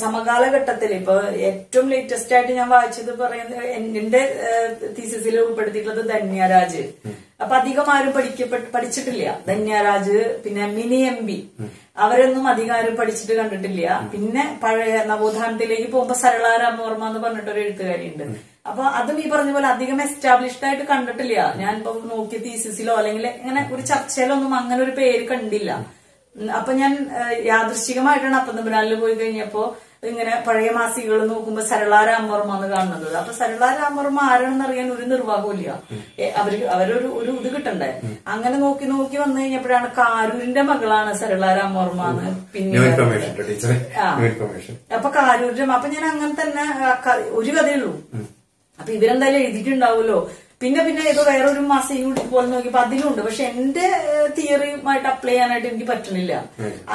സമകാലഘട്ടത്തിൽ ഇപ്പൊ ഏറ്റവും ലേറ്റസ്റ്റ് ആയിട്ട് ഞാൻ വായിച്ചത് പറയുന്നത് എന്റെ തീസിസിൽ ഉൾപ്പെടുത്തിയിട്ടുള്ളത് ധന്യരാജ്. അപ്പൊ അധികം ആരും പഠിക്കപ്പെട്ട് പഠിച്ചിട്ടില്ല. ധന്യരാജ്, പിന്നെ മിനി എം ബി, അവരൊന്നും അധികം ആരും പഠിച്ചിട്ട് കണ്ടിട്ടില്ല. പിന്നെ പഴയ നവോത്ഥാനത്തിലേക്ക് പോകുമ്പോ സരള രാമവർമ്മ എന്ന് പറഞ്ഞിട്ടൊരു എഴുത്തുകാരിയുണ്ട്. അപ്പൊ അതും ഈ പറഞ്ഞ പോലെ അധികം എസ്റ്റാബ്ലിഷ്ഡ് ആയിട്ട് കണ്ടിട്ടില്ല. ഞാനിപ്പോ നോക്കിയ തീസിസിലോ അല്ലെങ്കിൽ ഇങ്ങനെ ഒരു ചർച്ചയിലോ ഒന്നും അങ്ങനെ ഒരു പേര് കണ്ടില്ല. അപ്പൊ ഞാൻ യാദൃശ്ചികമായിട്ടാണ് അപ്പന്തമ്പുരാനിൽ പോയി കഴിഞ്ഞപ്പോ ഇങ്ങനെ പഴയ മാസികകൾ നോക്കുമ്പോ സരള രാമവർമ്മ എന്ന് കാണുന്നത്. അപ്പൊ സരള രാമവർമ്മ ആരാണെന്ന് അറിയാൻ ഒരു നിർവാഹമില്ല. അവർക്ക് അവരൊരു ഒരു ഇത് കിട്ടണ്ടേ. അങ്ങനെ നോക്കി നോക്കി വന്നു കഴിഞ്ഞപ്പോഴാണ് കാരൂരിന്റെ മകളാണ് സരള രാമവർമ്മ എന്ന്. പിന്നെ അപ്പൊ കാരൂരിന്റെ അപ്പൊ ഞാൻ അങ്ങനെ തന്നെ ഒരു കഥയുള്ളൂ. അപ്പൊ ഇവരെന്തായാലും എഴുതിയിട്ടുണ്ടാവുമല്ലോ. പിന്നെ പിന്നെ ഇപ്പൊ വേറൊരു മാസിക പോലെ നോക്കിയപ്പോ അതിലുണ്ട്. പക്ഷെ എന്റെ തിയറിയുമായിട്ട് അപ്ലൈ ചെയ്യാനായിട്ട് എനിക്ക് പറ്റണില്ല.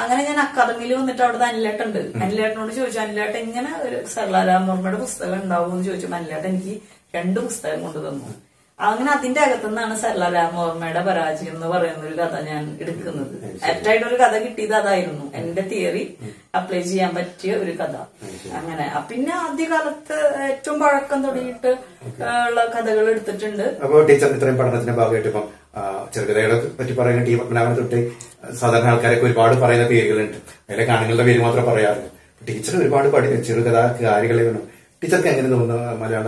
അങ്ങനെ ഞാൻ അക്കാദമിയിൽ വന്നിട്ട് അവിടെ അനിലേട്ടുണ്ട്. അനിലേട്ടനോട് ചോദിച്ചു, അനിലേട്ട ഇങ്ങനെ ഒരു സരള രാമവർമ്മയുടെ പുസ്തകം ഉണ്ടാവുമെന്ന് ചോദിച്ചു. അനിലേട്ടൻ എനിക്ക് രണ്ട് പുസ്തകം കൊണ്ടു തന്നു. അങ്ങനെ അതിന്റെ അകത്തുനിന്നാണ് സരള രാമവർമ്മയുടെ പരാജയം എന്ന് പറയുന്ന ഒരു കഥ ഞാൻ എടുക്കുന്നത്. ആപ്റ്റായിട്ടൊരു കഥ കിട്ടിയത് അതായിരുന്നു. എന്റെ തിയറി അപ്ലൈ ചെയ്യാൻ പറ്റിയ ഒരു കഥ. അങ്ങനെ പിന്നെ ആദ്യകാലത്ത് ഏറ്റവും പഴക്കം തുടങ്ങിയിട്ട് ഉള്ള കഥകൾ എടുത്തിട്ടുണ്ട്. അപ്പോൾ ടീച്ചർ ഇത്രയും പഠനത്തിന്റെ ഭാഗമായിട്ട് ഇപ്പം ചെറുകഥകളെ പറ്റി പറയുന്ന ടി പത്മനാഭനെ തൊട്ട് സാധാരണ ആൾക്കാരൊക്കെ ഒരുപാട് പറയുന്ന പേരുകളുണ്ട്. അതിലൊക്കെ ആണുങ്ങളുടെ പേര് മാത്രം പറയാറുണ്ട്. ടീച്ചർ ഒരുപാട് ചെറുകഥാകാരികളെ വേണം. ടീച്ചർക്ക് എങ്ങനെ തോന്നുന്നു മലയാള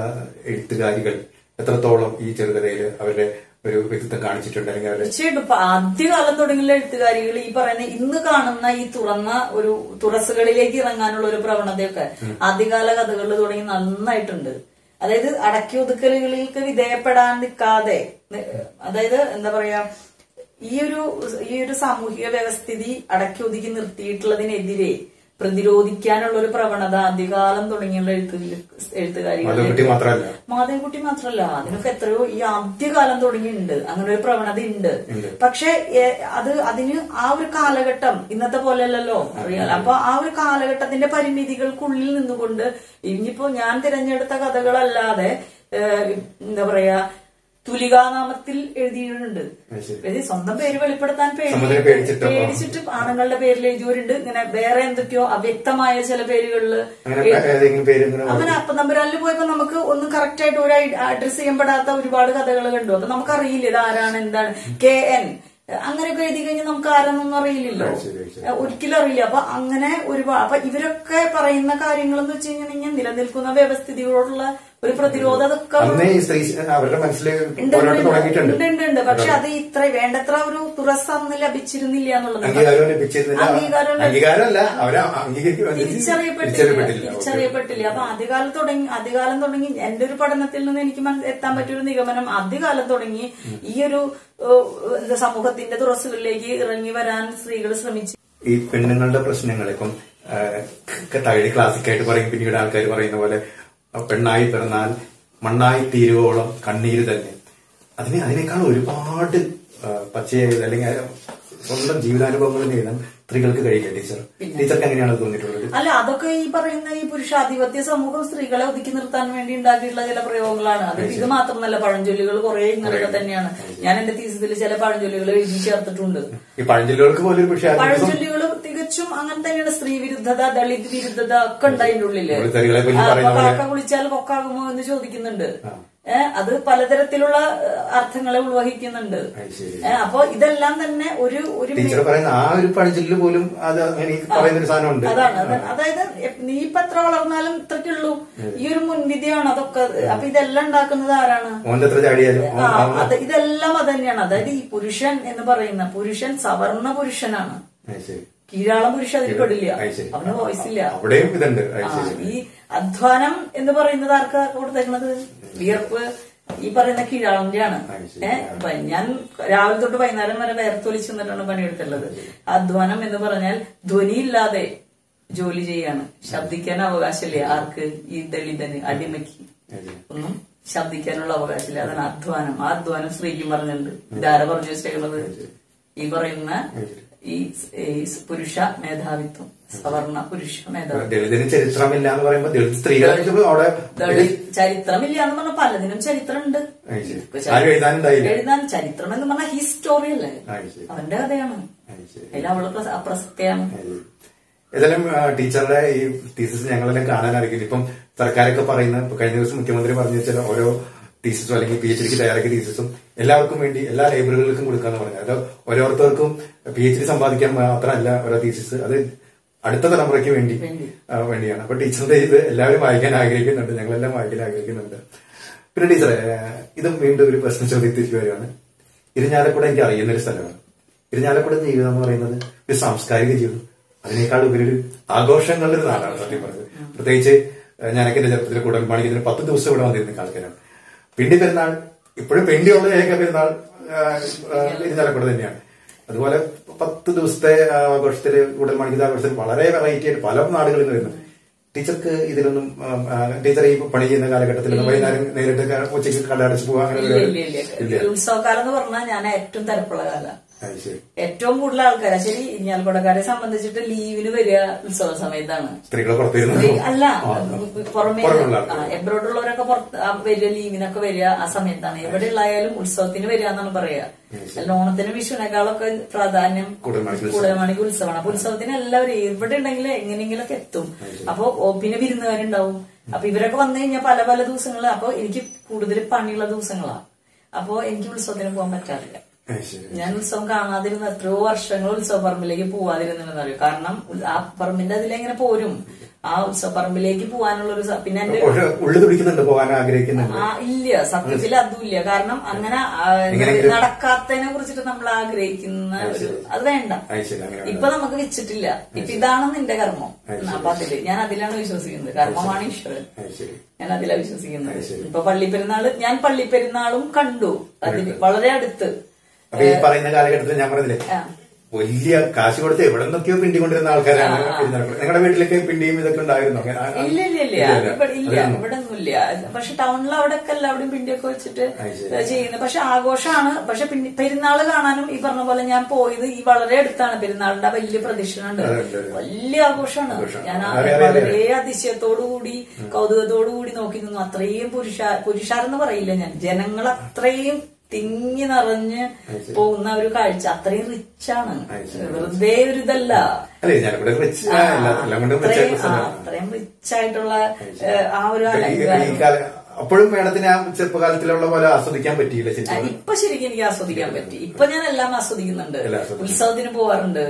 എഴുത്തുകാരികൾ എത്രത്തോളം ഈ ചെറുകഥയിൽ അവരുടെ ഒരു വ്യക്തിത്വം കാണിച്ചിട്ടുണ്ട്? തീർച്ചയായിട്ടും ഇപ്പൊ ആദ്യകാലം തുടങ്ങിയുള്ള എഴുത്തുകാരികൾ ഈ പറയുന്ന ഇന്ന് കാണുന്ന ഈ തുറന്ന ഒരു തുറസ്സുകളിലേക്ക് ഇറങ്ങാനുള്ള ഒരു പ്രവണതയൊക്കെ ആദ്യകാല കഥകളിൽ തുടങ്ങി നന്നായിട്ടുണ്ട്. അതായത് അടക്കി ഒതുക്കലുകളിലേക്ക് വിധേയപ്പെടാൻ നിൽക്കാതെ, അതായത് എന്താ പറയാ, ഈ ഒരു ഈ ഒരു സാമൂഹിക വ്യവസ്ഥിതി അടക്കി ഒതുക്കി നിർത്തിയിട്ടുള്ളതിനെതിരെ പ്രതിരോധിക്കാനുള്ള ഒരു പ്രവണത ആദ്യകാലം തുടങ്ങിയുള്ള എഴുത്തുകാരികൾ, മാധവിക്കുട്ടി മാത്രല്ല, അതിനൊക്കെ എത്രയോ ഈ ആദ്യകാലം തുടങ്ങിയിട്ടുണ്ട്. അങ്ങനെ ഒരു പ്രവണത ഉണ്ട്. പക്ഷെ അത് അതിന് ആ ഒരു കാലഘട്ടം ഇന്നത്തെ പോലെ അല്ലല്ലോ അറിയാലോ. അപ്പൊ ആ ഒരു കാലഘട്ടത്തിന്റെ പരിമിതികൾക്കുള്ളിൽ നിന്നുകൊണ്ട് ഇനിയിപ്പോ ഞാൻ തിരഞ്ഞെടുത്ത കഥകളല്ലാതെ എന്താ പറയാ തുലികാനാമത്തിൽ എഴുതിയിട്ടുണ്ട്. അതായത് സ്വന്തം പേര് വെളിപ്പെടുത്താൻ പേടിച്ചിട്ട് ആണുങ്ങളുടെ പേരിൽ എഴുതിയവരുണ്ട്. ഇങ്ങനെ വേറെ എന്തൊക്കെയോ അവ്യക്തമായ ചില പേരുകളില്. അങ്ങനെ അപ്പന്തമ്പുരാനിൽ പോയപ്പോ നമുക്ക് ഒന്നും കറക്റ്റ് ആയിട്ട് ഒരു അഡ്രസ് ചെയ്യപ്പെടാത്ത ഒരുപാട് കഥകൾ കണ്ടു. അപ്പൊ നമുക്കറിയില്ല ഇത് ആരാണ് എന്താണ്. കെ എൻ അങ്ങനെയൊക്കെ എഴുതി കഴിഞ്ഞാൽ നമുക്ക് ആരാന്നൊന്നും അറിയില്ലല്ലോ, ഒരിക്കലും അറിയില്ല. അപ്പൊ അങ്ങനെ ഒരുപാട് അപ്പൊ ഇവരൊക്കെ പറയുന്ന കാര്യങ്ങളെന്ന് വെച്ച് കഴിഞ്ഞാൽ നിലനിൽക്കുന്ന വ്യവസ്ഥിതികളോടുള്ള ഒരു പ്രതിരോധം അതൊക്കെ ഉണ്ട് ഉണ്ട്. പക്ഷെ അത് ഇത്ര വേണ്ടത്ര ഒരു തുറസ്സന്ന് ലഭിച്ചിരുന്നില്ല എന്നുള്ളത്, തിരിച്ചറിയപ്പെട്ടില്ല തിരിച്ചറിയപ്പെട്ടില്ല. അപ്പൊ ആദ്യകാലം തുടങ്ങി ആദ്യകാലം തുടങ്ങി എന്റെ ഒരു പഠനത്തിൽ നിന്ന് എനിക്ക് എത്താൻ പറ്റിയൊരു നിഗമനം, ആദ്യകാലം തുടങ്ങി ഈ ഒരു സമൂഹത്തിന്റെ തുറസ്സുകളിലേക്ക് ഇറങ്ങി വരാൻ സ്ത്രീകൾ ശ്രമിച്ചു. ഈ പെണ്ണുങ്ങളുടെ പ്രശ്നങ്ങൾ ഇപ്പം തകഴി ക്ലാസിക്കായിട്ട് പറയും. പിന്നീട് ആൾക്കാർ പറയുന്ന പോലെ പെണ്ണായി പിറന്നാൽ മണ്ണായി തീരുവോളം കണ്ണീര് തന്നെ. അതിന് അതിനേക്കാൾ ഒരുപാട് പച്ചയായ അല്ലെങ്കിൽ സ്വന്തം ജീവിതാനുഭവങ്ങൾ നേടാൻ സ്ത്രീകൾക്ക് കഴിയില്ല. ടീച്ചർ ടീച്ചർക്ക് എങ്ങനെയാണ് തോന്നിയിട്ടുള്ളത്? അല്ല, അതൊക്കെ ഈ പറയുന്ന ഈ പുരുഷാധിപത്യ സമൂഹം സ്ത്രീകളെ ഒതുക്കി നിർത്താൻ വേണ്ടി ഉണ്ടാക്കിയിട്ടുള്ള ചില പ്രയോഗങ്ങളാണ്. അത് ഇത് മാത്രമല്ല, പഴഞ്ചൊല്ലുകൾ കുറെ ഇങ്ങനെയൊക്കെ തന്നെയാണ്. ഞാൻ എന്റെ തീസിസിൽ ചില പഴഞ്ചൊല്ലുകൾ എഴുതി ചേർത്തിട്ടുണ്ട്. ഈ പഴഞ്ചൊല്ലുകൾക്ക് പോലും പഴഞ്ചൊല്ലുകൾ തികച്ചും അങ്ങനെ തന്നെയാണ്. സ്ത്രീ വിരുദ്ധത, ദളിത് വിരുദ്ധത ഒക്കെ ഉണ്ട് അതിന്റെ ഉള്ളില്. കൊക്ക കുളിച്ചാൽ കൊക്കാകുമോ എന്ന് ചോദിക്കുന്നുണ്ട്. അത് പലതരത്തിലുള്ള അർത്ഥങ്ങളെ ഉൾവഹിക്കുന്നുണ്ട്. അപ്പൊ ഇതെല്ലാം തന്നെ ഒരു ഒരു പോലും അതാണ്. അതായത് നീ ഇപ്പൊ എത്ര വളർന്നാലും ഇത്രയ്ക്കുള്ളൂ, ഈ ഒരു മുൻവിധിയാണ് അതൊക്കെ. അപ്പൊ ഇതെല്ലാം ഉണ്ടാക്കുന്നത് ആരാണ്? ഇതെല്ലാം അത് തന്നെയാണ്. അതായത് ഈ പുരുഷൻ എന്ന് പറയുന്ന പുരുഷൻ സവർണ പുരുഷനാണ്. കീഴാള പുരുഷൻ അതിൽ പെടില്ല, അവന് വോയിസ് ഇല്ല. ഈ അധ്വാനം എന്ന് പറയുന്നത് ആർക്കാ കൊടുത്തേക്കണത്? വിയർപ്പ് ഈ പറയുന്ന കീഴാളന്റെ ആണ്. ഏഹ് ഞാൻ രാവിലെ തൊട്ട് വൈകുന്നേരം വരെ വേർത്തൊലിച്ചു നിന്നിട്ടാണ് പണിയെടുത്തുള്ളത്. അധ്വാനം എന്ന് പറഞ്ഞാൽ ധ്വനിയില്ലാതെ ജോലി ചെയ്യാണ്. ശബ്ദിക്കാൻ അവകാശമില്ലേ ആർക്ക്? ഈ ദളിതന്, അടിമയ്ക്ക് ഒന്നും ശബ്ദിക്കാനുള്ള അവകാശമില്ല. അതാണ് അധ്വാനം. ആ അധ്വാനം സ്ത്രീക്കും പറഞ്ഞിട്ടുണ്ട്. ഇതാര പറഞ്ഞു വെച്ചേക്കുന്നത്? ഈ പറയുന്ന ഈ പുരുഷ മേധാവിത്വം, സവർണ പുരുഷ മേധാവിത്വം. ദളിതിന് ചരിത്രമില്ല എന്ന് പറയുമ്പോ ദളിത് സ്ത്രീകളെ ചരിത്രമില്ല എന്ന് പറഞ്ഞാൽ പലതിനും ചരിത്രമുണ്ട്. എഴുതാൻ ചരിത്രം എന്ന് പറഞ്ഞാൽ ഹിസ്റ്റോറി അല്ലേ, അവന്റെ കഥയാണ്. അതിൽ അവള് അപ്രസക്തയാണ്. ഏതായാലും ടീച്ചറുടെ ഈ തീസിസ് ഞങ്ങളെല്ലാം കാണാൻ അറിയില്ല. ഇപ്പം സർക്കാരൊക്കെ പറയുന്ന, കഴിഞ്ഞ ദിവസം മുഖ്യമന്ത്രി പറഞ്ഞു വെച്ചാൽ ഓരോ തീസിസും അല്ലെങ്കിൽ പി എച്ച് ഡിക്ക് തയ്യാറാക്കിയ തീസിസും എല്ലാവർക്കും വേണ്ടി എല്ലാ ലൈബ്രറികൾക്കും കൊടുക്കാന്ന് പറഞ്ഞത്. അത് ഓരോരുത്തർക്കും പി എച്ച് ഡി സമ്പാദിക്കാൻ മാത്രമല്ല ഓരോ തീസിസ്, അത് അടുത്ത തലമുറയ്ക്ക് വേണ്ടി വേണ്ടിയാണ്. അപ്പൊ ടീച്ചറിന്റെ ഇത് എല്ലാവരും വായിക്കാൻ ആഗ്രഹിക്കുന്നുണ്ട്, ഞങ്ങളെല്ലാം വായിക്കാൻ ആഗ്രഹിക്കുന്നുണ്ട്. പിന്നെ ടീച്ചറെ, ഇതും വീണ്ടും ഒരു പ്രശ്നം ചോദ്യത്തിലേക്ക് വരികയാണ്. ഇരിഞ്ഞാലക്കുട എനിക്ക് അറിയുന്നൊരു സ്ഥലമാണ്. ഇരിഞ്ഞാലക്കുട ജീവിതം എന്ന് പറയുന്നത് ഒരു സാംസ്കാരിക ജീവിതം, അതിനേക്കാൾ ഒരു ആഘോഷങ്ങളുടെ ഒരു നാടാണ് സത്യം പറഞ്ഞത്. പ്രത്യേകിച്ച് ഞാനൊക്കെ എന്റെ ചെറുപ്പത്തിൽ കുടൽമാണിക്കുന്നതിന് പത്ത് ദിവസം ഇവിടെ വന്നിരുന്ന ആൾക്കാരാണ്. പിണ്ടി പെരുന്നാൾ ഇപ്പോഴും പെണ്ടിയുള്ള ഏക പെരുന്നാൾ ഇരിഞ്ഞാലക്കുട തന്നെയാണ്. അതുപോലെ പത്ത് ദിവസത്തെ ആഘോഷത്തില്, കുടൽമാണിക്കുന്ന ആഘോഷത്തിൽ വളരെ വെറൈറ്റി ആയിട്ട് പല നാടുകളിൽ നിന്ന് വരുന്നു. ടീച്ചർക്ക് ഇതിനൊന്നും, ടീച്ചർ ഈ പണി ചെയ്യുന്ന കാലഘട്ടത്തിൽ വൈകുന്നേരം നേരിട്ട് ഉച്ചയ്ക്ക് കട അടച്ചു പോകാൻ ഉത്സവകാലം എന്ന് പറഞ്ഞാൽ ഞാൻ ഏറ്റവും തിരക്കുള്ള കാലം, ഏറ്റവും കൂടുതൽ ആൾക്കാരാ. ശരി, ഇരിഞ്ഞാലക്കുടക്കാരെ സംബന്ധിച്ചിട്ട് ലീവിന് വരിക ഉത്സവ സമയത്താണ്. അല്ല, പുറമേ എബ്രോഡുള്ളവരൊക്കെ വരിക, ലീവിനൊക്കെ വരിക ആ സമയത്താണ്. എവിടെയുള്ളായാലും ഉത്സവത്തിന് വരിക എന്നാണ് പറയാ. അല്ല, ഓണത്തിനും വിഷുവിനേക്കാളൊക്കെ പ്രാധാന്യം കുടൽമാണിക്ക് ഉത്സവമാണ്. അപ്പൊ ഉത്സവത്തിന് എല്ലാവരും എവിടെ ഉണ്ടെങ്കിലും എങ്ങനെയെങ്കിലൊക്കെ എത്തും. അപ്പൊ പിന്നെ വിരുന്നുകാരുണ്ടാവും. അപ്പൊ ഇവരൊക്കെ വന്നു കഴിഞ്ഞാൽ പല പല ദിവസങ്ങള്. അപ്പൊ എനിക്ക് കൂടുതൽ പണിയുള്ള ദിവസങ്ങളാണ്. അപ്പൊ എനിക്ക് ഉത്സവത്തിന് പോകാൻ പറ്റാറില്ല. ഞാൻ ഉത്സവം കാണാതിരുന്ന എത്രയോ വർഷങ്ങൾ ഉത്സവപ്പറമ്പിലേക്ക് പോവാതിരുന്നെന്ന് അറിയാം. കാരണം ആ പറമ്പിന്റെ അതിലെങ്ങനെ പോരും? ആ ഉത്സവപ്പറമ്പിലേക്ക് പോകാനുള്ളൊരു പിന്നെ ഇല്ല, സത്യത്തിൽ അതും ഇല്ല. കാരണം അങ്ങനെ നടക്കാത്തതിനെ കുറിച്ചിട്ട് നമ്മൾ ആഗ്രഹിക്കുന്ന അത് വേണ്ട. ഇപ്പൊ നമുക്ക് വെച്ചിട്ടില്ല. ഇപ്പൊ ഇതാണ് നിന്റെ കർമ്മം. അപ്പൊ അതില് ഞാൻ അതിലാണ് വിശ്വസിക്കുന്നത്. കർമ്മമാണ് ഈശ്വരൻ. ഞാൻ അതിലാണ് വിശ്വസിക്കുന്നത്. ഇപ്പൊ പള്ളിപ്പെരുന്നാള്, ഞാൻ പള്ളിപ്പെരുന്നാളും കണ്ടു അതിന് വളരെ അടുത്ത്. അപ്പൊ ഈ പറയുന്ന കാലഘട്ടത്തിൽ ഞാൻ പറഞ്ഞില്ലേ, വലിയ കാശ് കൊടുത്ത് എവിടെ നിന്നൊക്കെയോ പിണ്ടി കൊണ്ടിരുന്ന ആൾക്കാരാണ്. നിങ്ങളുടെ വീട്ടിലൊക്കെ പിണ്ടിയും ഇതൊക്കെ ഉണ്ടായിരുന്നു? ഇല്ല ഇല്ല ഇല്ല ഇല്ല ഇവിടെ ഒന്നുമില്ല. പക്ഷെ ടൗണിൽ അവിടെയൊക്കെ എല്ലാവരും പിണ്ടിയൊക്കെ വെച്ചിട്ട് ചെയ്യുന്നത്. പക്ഷെ ആഘോഷമാണ്. പക്ഷെ പിന്നെ പെരുന്നാള് കാണാനും ഈ പറഞ്ഞ പോലെ ഞാൻ പോയത് ഈ വളരെ അടുത്താണ്. പെരുന്നാളിന്റെ വലിയ പ്രദക്ഷിണുണ്ട്, വലിയ ആഘോഷമാണ്. ഞാൻ വളരെ അതിശയത്തോടുകൂടി കൗതുകത്തോടുകൂടി നോക്കി നിന്നു. അത്രയും പുരുഷ പുരുഷാരെന്ന് പറയില്ല ഞാൻ, ജനങ്ങൾ അത്രയും തിങ്ങി നിറഞ്ഞ് പോകുന്ന ഒരു കാഴ്ച. അത്രയും റിച്ചാണ്, വെറുതെ ഒരു ഇതല്ല, അത്രയും റിച്ചായിട്ടുള്ള ആ ഒരു അപ്പോഴും മേഡത്തിന് ആ ചെറുപ്പകാലത്തിലുള്ള പോലെ ആസ്വദിക്കാൻ പറ്റിയില്ല. ഇപ്പൊ ശരിക്കും എനിക്ക് ആസ്വദിക്കാൻ പറ്റി. ഇപ്പൊ ഞാൻ എല്ലാം ആസ്വദിക്കുന്നുണ്ട്. ഉത്സവത്തിന് പോവാറുണ്ട്,